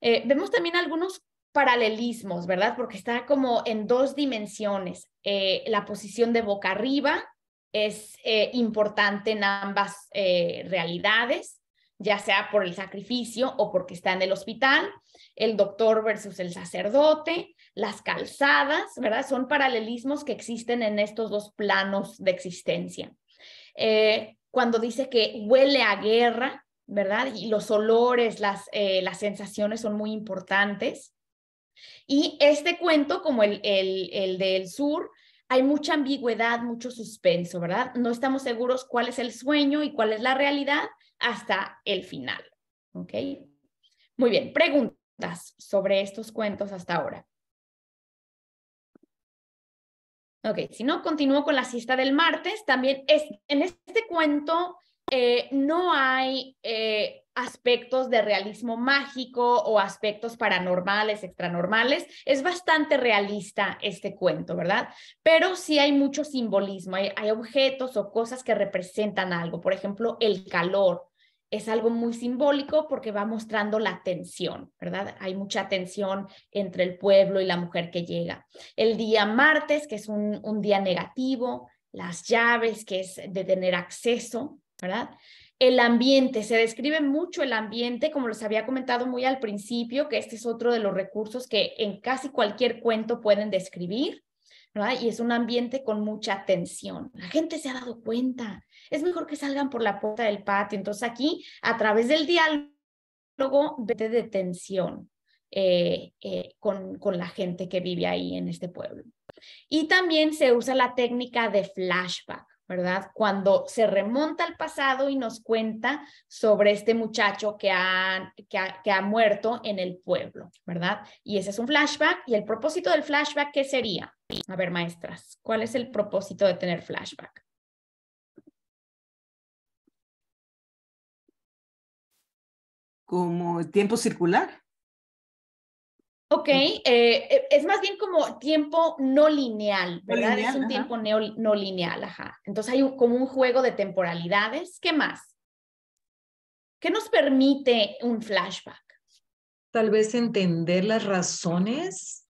Vemos también algunos paralelismos, ¿verdad? Porque está como en dos dimensiones. La posición de boca arriba es importante en ambas realidades, ya sea por el sacrificio o porque está en el hospital, el doctor versus el sacerdote, las calzadas, ¿verdad? Son paralelismos que existen en estos dos planos de existencia. Cuando dice que huele a guerra, ¿verdad? Y los olores, las sensaciones son muy importantes. Y este cuento, como el del sur, hay mucha ambigüedad, mucho suspenso, ¿verdad? No estamos seguros cuál es el sueño y cuál es la realidad, hasta el final, ¿ok? Muy bien, preguntas sobre estos cuentos hasta ahora. Ok, si no, continúo con La Siesta del Martes. También en este cuento no hay aspectos de realismo mágico o aspectos paranormales, extranormales. Es bastante realista este cuento, ¿verdad? Pero sí hay mucho simbolismo. Hay objetos o cosas que representan algo. Por ejemplo, el calor. Es algo muy simbólico porque va mostrando la tensión, ¿verdad? Hay mucha tensión entre el pueblo y la mujer que llega. El día martes, que es un día negativo, las llaves, que es de tener acceso, ¿verdad? El ambiente, se describe mucho el ambiente, como les había comentado muy al principio, que este es otro de los recursos que en casi cualquier cuento pueden describir, ¿verdad? Y es un ambiente con mucha tensión. La gente se ha dado cuenta. Es mejor que salgan por la puerta del patio. Entonces aquí, a través del diálogo de tensión con la gente que vive ahí en este pueblo. Y también se usa la técnica de flashback, ¿verdad? Cuando se remonta al pasado y nos cuenta sobre este muchacho que ha muerto en el pueblo, ¿verdad? Y ese es un flashback. ¿Y el propósito del flashback qué sería? A ver, maestras, ¿cuál es el propósito de tener flashback? ¿Como tiempo circular? Ok, es más bien como tiempo no lineal, ¿verdad? No lineal, es un tiempo no lineal, ajá. Entonces hay como un juego de temporalidades. ¿Qué más? ¿Qué nos permite un flashback? Tal vez entender las razones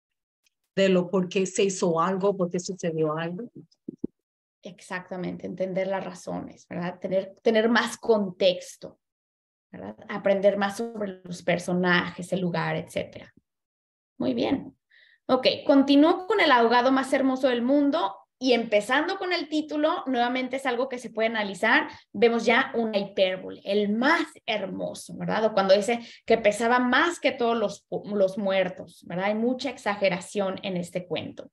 de lo por qué se hizo algo, por qué sucedió algo. Exactamente, entender las razones, ¿verdad? Tener más contexto, ¿verdad? Aprender más sobre los personajes, el lugar, etc. Muy bien. Ok, continúo con el ahogado más hermoso del mundo y empezando con el título, nuevamente es algo que se puede analizar. Vemos ya una hipérbole, el más hermoso, ¿verdad? O cuando dice que pesaba más que todos los muertos, ¿verdad? Hay mucha exageración en este cuento.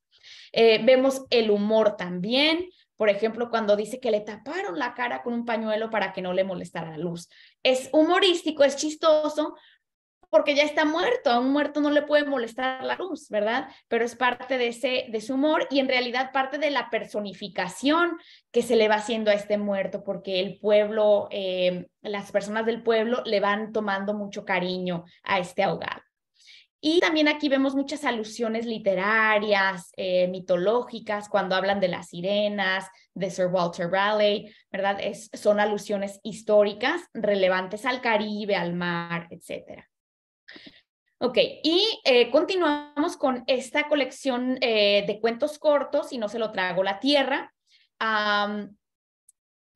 Vemos el humor también. Por ejemplo, cuando dice que le taparon la cara con un pañuelo para que no le molestara la luz. Es humorístico, es chistoso, porque ya está muerto. A un muerto no le puede molestar la luz, ¿verdad? Pero es parte de su humor y en realidad parte de la personificación que se le va haciendo a este muerto, porque el pueblo, las personas del pueblo le van tomando mucho cariño a este ahogado. Y también aquí vemos muchas alusiones literarias, mitológicas, cuando hablan de las sirenas, de Sir Walter Raleigh, ¿verdad? Son alusiones históricas relevantes al Caribe, al mar, etc. Ok, y continuamos con esta colección de cuentos cortos, y no se lo trago la tierra.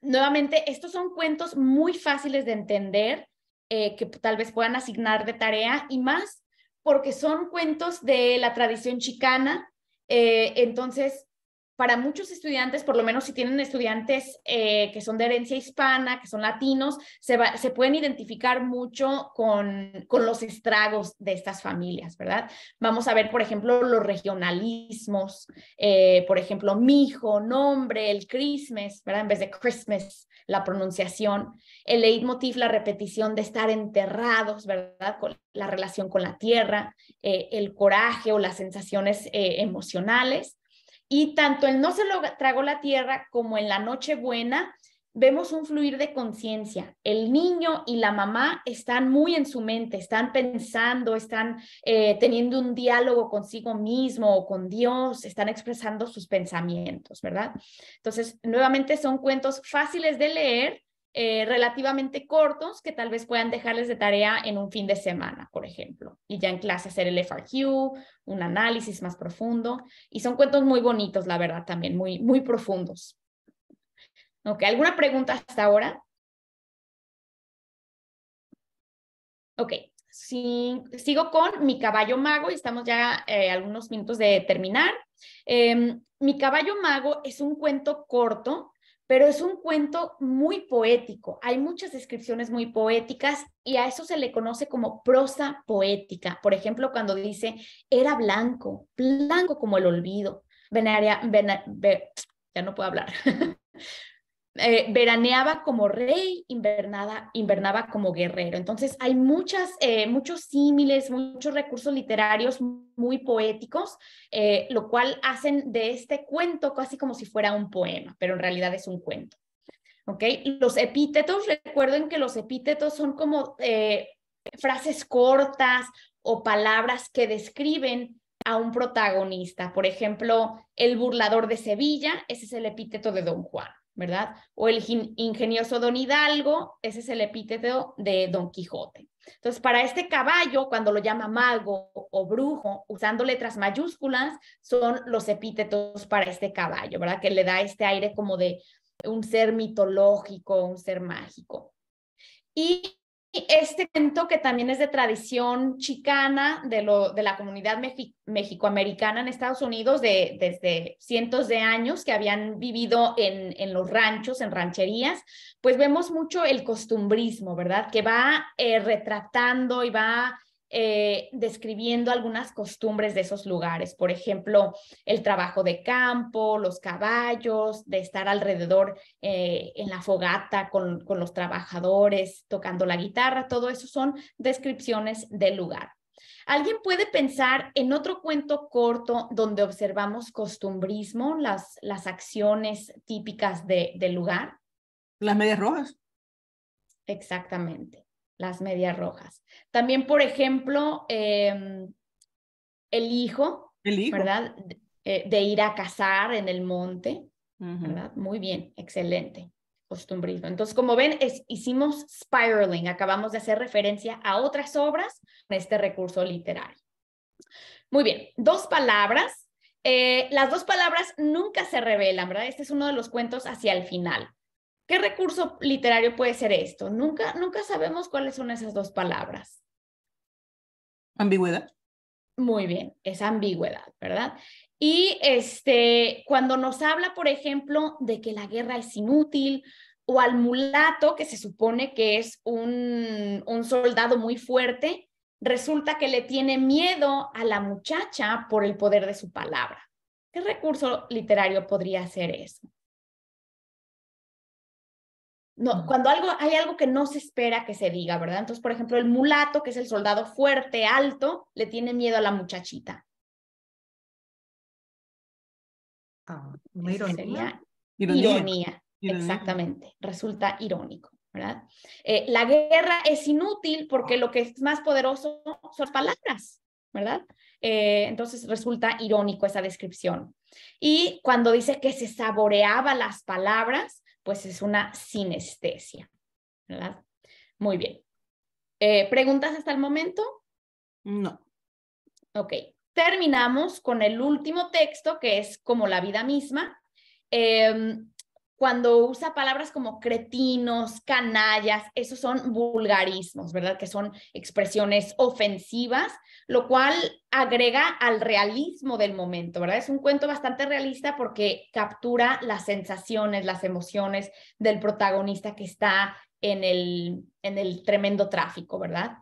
Nuevamente, estos son cuentos muy fáciles de entender, que tal vez puedan asignar de tarea y más, porque son cuentos de la tradición chicana. Entonces, para muchos estudiantes, por lo menos si tienen estudiantes que son de herencia hispana, que son latinos, se pueden identificar mucho con los estragos de estas familias, ¿verdad? Vamos a ver, por ejemplo, los regionalismos, por ejemplo, mijo, nombre, el Christmas, ¿verdad? En vez de Christmas, la pronunciación, el leitmotiv, la repetición de estar enterrados, ¿verdad? Con la relación con la tierra, el coraje o las sensaciones emocionales. Y tanto en No se lo tragó la tierra como en La Nochebuena vemos un fluir de conciencia. El niño y la mamá están muy en su mente, están pensando, están teniendo un diálogo consigo mismo o con Dios, están expresando sus pensamientos, ¿verdad? Entonces, nuevamente son cuentos fáciles de leer, relativamente cortos, que tal vez puedan dejarles de tarea en un fin de semana, por ejemplo, y ya en clase hacer el FRQ, un análisis más profundo, y son cuentos muy bonitos, la verdad, también muy, muy profundos. Ok, ¿alguna pregunta hasta ahora? Ok, sí, sigo con Mi caballo mago y estamos ya algunos minutos de terminar. Mi caballo mago es un cuento corto, pero es un cuento muy poético. Hay muchas descripciones muy poéticas y a eso se le conoce como prosa poética. Por ejemplo, cuando dice, era blanco, blanco como el olvido, ya no puedo hablar. Veraneaba como rey, invernaba como guerrero. Entonces hay muchos símiles, muchos recursos literarios muy poéticos, lo cual hacen de este cuento casi como si fuera un poema, pero en realidad es un cuento. ¿Okay? Los epítetos, recuerden que los epítetos son como frases cortas o palabras que describen a un protagonista. Por ejemplo, el burlador de Sevilla, ese es el epíteto de Don Juan, ¿verdad? O el ingenioso Don Hidalgo, ese es el epíteto de Don Quijote. Entonces, para este caballo, cuando lo llama mago o brujo, usando letras mayúsculas, son los epítetos para este caballo, ¿verdad? Que le da este aire como de un ser mitológico, un ser mágico. Y este cuento, que también es de tradición chicana de la comunidad mexicoamericana en Estados Unidos, desde cientos de años que habían vivido en los ranchos, en rancherías, pues vemos mucho el costumbrismo, ¿verdad? Que va retratando y va describiendo algunas costumbres de esos lugares. Por ejemplo, el trabajo de campo, los caballos, de estar alrededor en la fogata con los trabajadores, tocando la guitarra, todo eso son descripciones del lugar. ¿Alguien puede pensar en otro cuento corto donde observamos costumbrismo, las acciones típicas del lugar? Las medias rojas. Exactamente. Las medias rojas. También, por ejemplo, el hijo, ¿verdad? De ir a cazar en el monte, ¿verdad? Muy bien, excelente. costumbrismo. Entonces, como ven, hicimos spiraling, acabamos de hacer referencia a otras obras en este recurso literario. Muy bien, dos palabras. Las dos palabras nunca se revelan, ¿verdad? Este es uno de los cuentos hacia el final. ¿Qué recurso literario puede ser esto? Nunca sabemos cuáles son esas dos palabras. Ambigüedad. Muy bien, es ambigüedad, ¿verdad? Y cuando nos habla, por ejemplo, de que la guerra es inútil, o al mulato, que se supone que es un soldado muy fuerte, resulta que le tiene miedo a la muchacha por el poder de su palabra. ¿Qué recurso literario podría ser eso? No, cuando hay algo que no se espera que se diga, ¿verdad? Entonces, por ejemplo, el mulato, que es el soldado fuerte, alto, le tiene miedo a la muchachita. Ironía. Ironía, exactamente. Resulta irónico, ¿verdad? La guerra es inútil porque lo que es más poderoso son las palabras, ¿verdad? Entonces resulta irónico esa descripción. Y cuando dice que se saboreaba las palabras, pues es una sinestesia, ¿verdad? Muy bien. ¿Preguntas hasta el momento? No. Ok. Terminamos con el último texto, que es como la vida misma. Cuando usa palabras como cretinos, canallas, esos son vulgarismos, ¿verdad? Que son expresiones ofensivas, lo cual agrega al realismo del momento, ¿verdad? Es un cuento bastante realista porque captura las sensaciones, las emociones del protagonista que está en el tremendo tráfico, ¿verdad?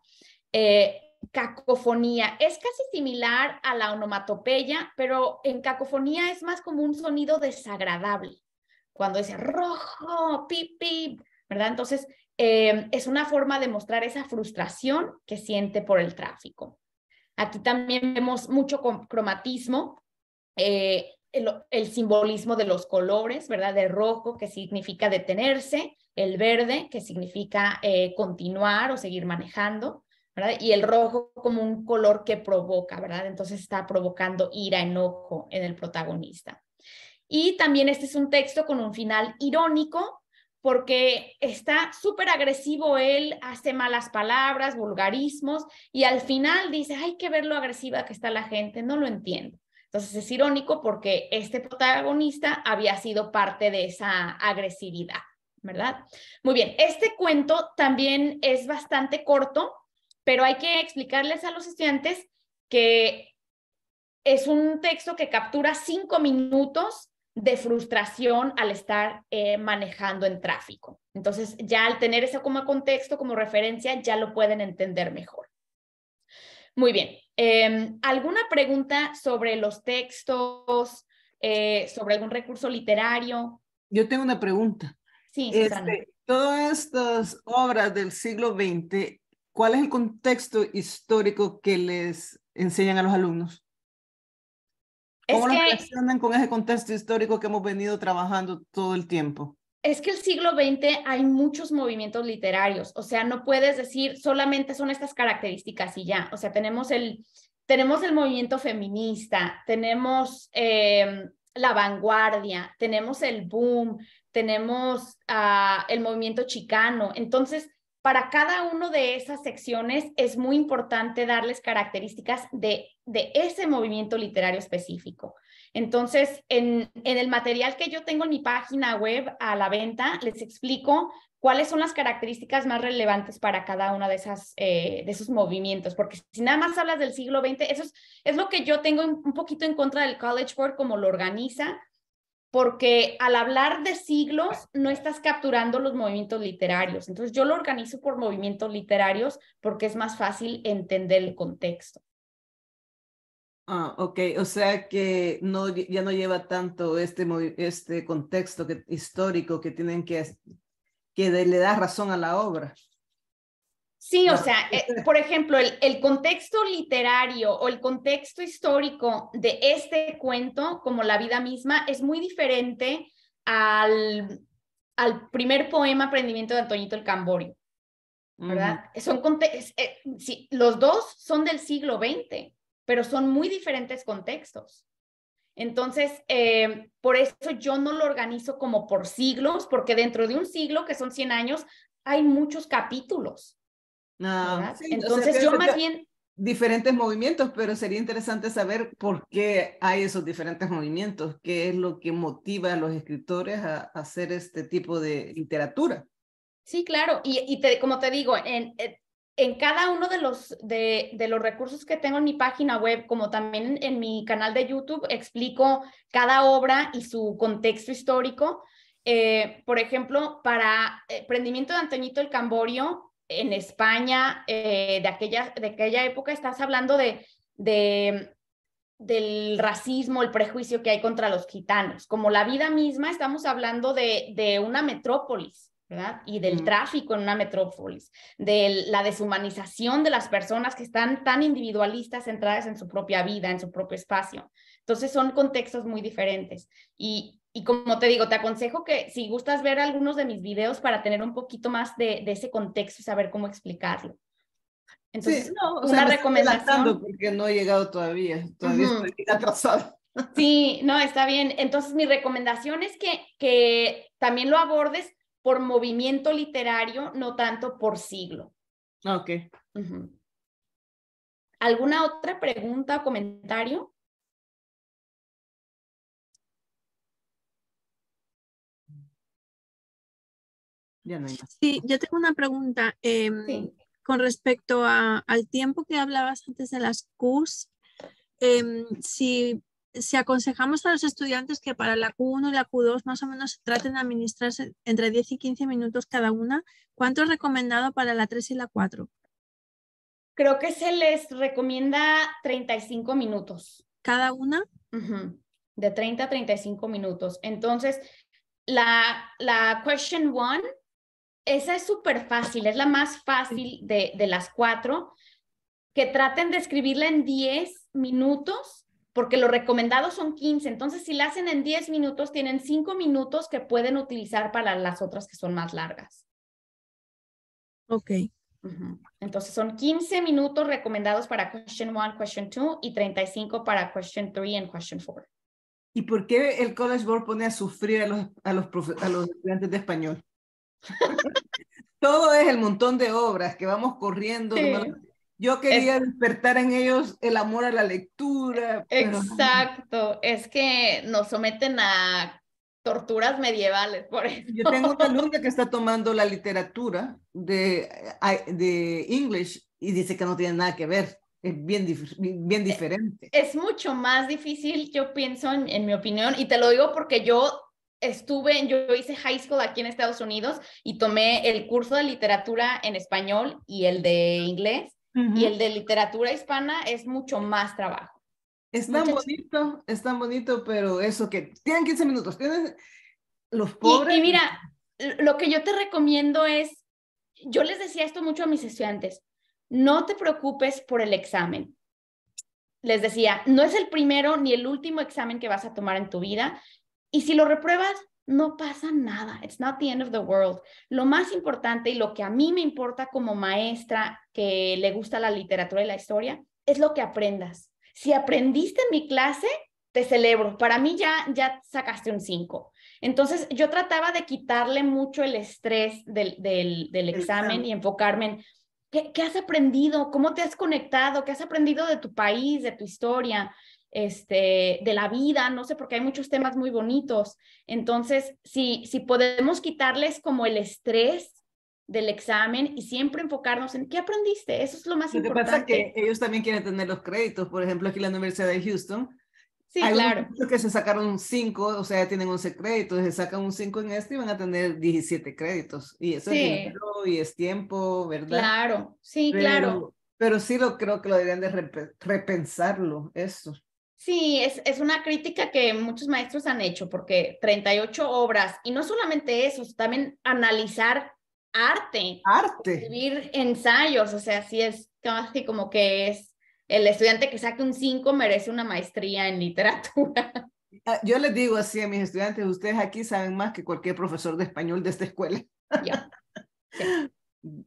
Cacofonía es casi similar a la onomatopeya, pero en cacofonía es más como un sonido desagradable. Cuando dice rojo, pip, pip, ¿verdad? Entonces, es una forma de mostrar esa frustración que siente por el tráfico. Aquí también vemos mucho cromatismo, el simbolismo de los colores, ¿verdad? De rojo, que significa detenerse, el verde, que significa continuar o seguir manejando, ¿verdad? Y el rojo como un color que provoca, ¿verdad? Entonces está provocando ira, enojo en el protagonista. Y también este es un texto con un final irónico, porque está súper agresivo él, hace malas palabras, vulgarismos, y al final dice, hay que ver lo agresiva que está la gente, no lo entiendo. Entonces es irónico porque este protagonista había sido parte de esa agresividad, ¿verdad? Muy bien, este cuento también es bastante corto, pero hay que explicarles a los estudiantes que es un texto que captura 5 minutos de frustración al estar manejando en tráfico. Entonces, ya al tener eso como contexto, como referencia, ya lo pueden entender mejor. Muy bien. ¿Alguna pregunta sobre los textos, sobre algún recurso literario? Yo tengo una pregunta. Sí, Susana. Todas estas obras del siglo XX, ¿cuál es el contexto histórico que les enseñan a los alumnos? ¿Cómo lo relacionan con ese contexto histórico que hemos venido trabajando todo el tiempo? Es que el siglo XX hay muchos movimientos literarios, o sea, no puedes decir solamente son estas características y ya, o sea, tenemos el movimiento feminista, tenemos la vanguardia, tenemos el boom, tenemos el movimiento chicano, entonces para cada una de esas secciones es muy importante darles características de ese movimiento literario específico. Entonces, en el material que yo tengo en mi página web a la venta, les explico cuáles son las características más relevantes para cada una de esos movimientos. Porque si nada más hablas del siglo XX, eso es lo que yo tengo un poquito en contra del College Board, como lo organiza. Porque al hablar de siglos no estás capturando los movimientos literarios. Entonces yo lo organizo por movimientos literarios porque es más fácil entender el contexto. Ah, ok. O sea que no, ya no lleva tanto este contexto histórico que tienen que le da razón a la obra. Sí, o sea, por ejemplo, el contexto literario o el contexto histórico de este cuento, como la vida misma, es muy diferente al primer poema Prendimiento de Antoñito el Camborio, ¿verdad? Uh-huh. Sí, los dos son del siglo XX, pero son muy diferentes contextos. Entonces, por eso yo no lo organizo como por siglos, porque dentro de un siglo, que son 100 años, hay muchos capítulos. No, sí, entonces, o sea, yo más bien... Diferentes movimientos, pero sería interesante saber por qué hay esos diferentes movimientos, qué es lo que motiva a los escritores a hacer este tipo de literatura. Sí, claro, y como te digo, en cada uno de los recursos que tengo en mi página web, como también en mi canal de YouTube, explico cada obra y su contexto histórico. Por ejemplo, para Prendimiento de Antoñito el Camborio, en España, de aquella época, estás hablando del racismo, el prejuicio que hay contra los gitanos. Como la vida misma, estamos hablando de una metrópolis, ¿verdad? Y del tráfico en una metrópolis, de la deshumanización de las personas que están tan individualistas, centradas en su propia vida, en su propio espacio. Entonces son contextos muy diferentes. Y como te digo, te aconsejo que si gustas ver algunos de mis videos para tener un poquito más de ese contexto y saber cómo explicarlo. Entonces, sí, no, o sea, una recomendación. Porque no he llegado todavía estoy atrasada. Sí, no, está bien. Entonces mi recomendación es que también lo abordes por movimiento literario, no tanto por siglo. Ok. Uh-huh. ¿Alguna otra pregunta o comentario? Ya no hay más. Sí, yo tengo una pregunta con respecto al tiempo que hablabas antes de las Qs. Si aconsejamos a los estudiantes que para la Q1 y la Q2 más o menos traten de administrarse entre 10 y 15 minutos cada una, ¿cuánto es recomendado para la 3 y la 4? Creo que se les recomienda 35 minutos. ¿Cada una? Uh-huh. De 30 a 35 minutos. Entonces, la question 1, esa es súper fácil, es la más fácil de las 4, que traten de escribirla en 10 minutos. Porque los recomendados son 15, entonces si la hacen en 10 minutos, tienen 5 minutos que pueden utilizar para las otras que son más largas. Ok. Uh-huh. Entonces son 15 minutos recomendados para question 1, question 2 y 35 para question 3 y question 4. ¿Y por qué el College Board pone a sufrir a los estudiantes de español? Todo es el montón de obras que vamos corriendo, sí. Yo quería despertar en ellos el amor a la lectura. Pero... Exacto, es que nos someten a torturas medievales. Por eso. Yo tengo una alumna que está tomando la literatura de English y dice que no tiene nada que ver, es bien diferente. Es mucho más difícil, yo pienso, en mi opinión, y te lo digo porque yo hice high school aquí en Estados Unidos y tomé el curso de literatura en español y el de inglés. Uh-huh. Y el de literatura hispana es mucho más trabajo. Es tan bonito, pero eso que tienen 15 minutos, tienen los pobres. Y mira, lo que yo te recomiendo es, yo les decía esto mucho a mis estudiantes, no te preocupes por el examen. Les decía, no es el primero ni el último examen que vas a tomar en tu vida. Y si lo repruebas, no pasa nada. It's not the end of the world. Lo más importante y lo que a mí me importa como maestra que le gusta la literatura y la historia es lo que aprendas. Si aprendiste en mi clase, te celebro. Para mí ya sacaste un 5. Entonces yo trataba de quitarle mucho el estrés del examen y enfocarme en qué has aprendido, cómo te has conectado, qué has aprendido de tu país, de tu historia, de la vida, no sé, porque hay muchos temas muy bonitos. Entonces, si podemos quitarles como el estrés del examen y siempre enfocarnos en qué aprendiste, eso es lo más importante. Lo que pasa es que ellos también quieren tener los créditos, por ejemplo, aquí en la Universidad de Houston. Sí, hay claro. Hay que se sacaron 5, o sea, ya tienen 11 créditos, se sacan un 5 en y van a tener 17 créditos. Y eso es dinero y es tiempo, ¿verdad? Claro, sí, claro. Pero sí creo que lo deberían de repensarlo, eso. Sí, es una crítica que muchos maestros han hecho, porque 38 obras, y no solamente eso, también analizar arte, escribir ensayos, o sea, sí es casi como que es el estudiante que saque un 5 merece una maestría en literatura. Yo les digo así a mis estudiantes, ustedes aquí saben más que cualquier profesor de español de esta escuela. Yeah. Yeah.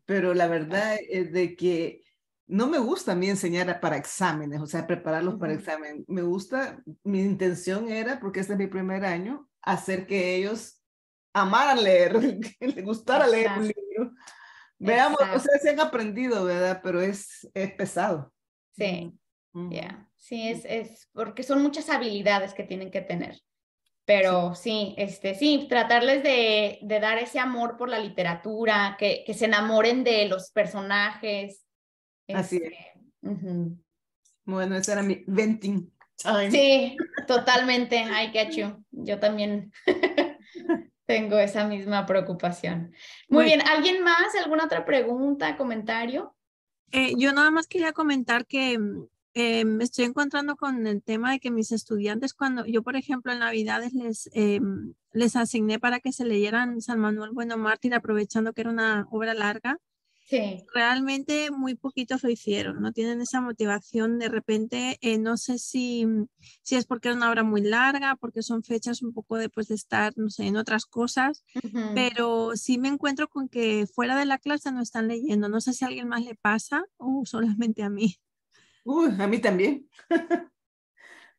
Pero la verdad es de que No me gusta a mí enseñar para exámenes, o sea, prepararlos para examen. Me gusta, mi intención era, porque este es mi primer año, hacer que ellos amaran leer, que les gustara leer un libro. Veamos, o sea, si han aprendido, ¿verdad? Pero es pesado. Sí, sí, es porque son muchas habilidades que tienen que tener. Pero sí, tratarles de dar ese amor por la literatura, que se enamoren de los personajes. Así es. Bueno, ese era mi venting time. Sí, totalmente. I get you. Yo también tengo esa misma preocupación. Muy bien. ¿Alguien más? ¿Alguna otra pregunta, comentario? Yo nada más quería comentar que me estoy encontrando con el tema de que mis estudiantes, cuando yo, por ejemplo, en Navidades les asigné para que se leyeran San Manuel Bueno Mártir, aprovechando que era una obra larga. Sí. Realmente muy poquitos lo hicieron, no tienen esa motivación de repente, no sé si es porque es una obra muy larga, porque son fechas un poco después de estar, no sé, en otras cosas, pero sí me encuentro con que fuera de la clase no están leyendo, no sé si a alguien más le pasa o solamente a mí. A mí también,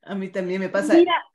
a mí también me pasa. Mira.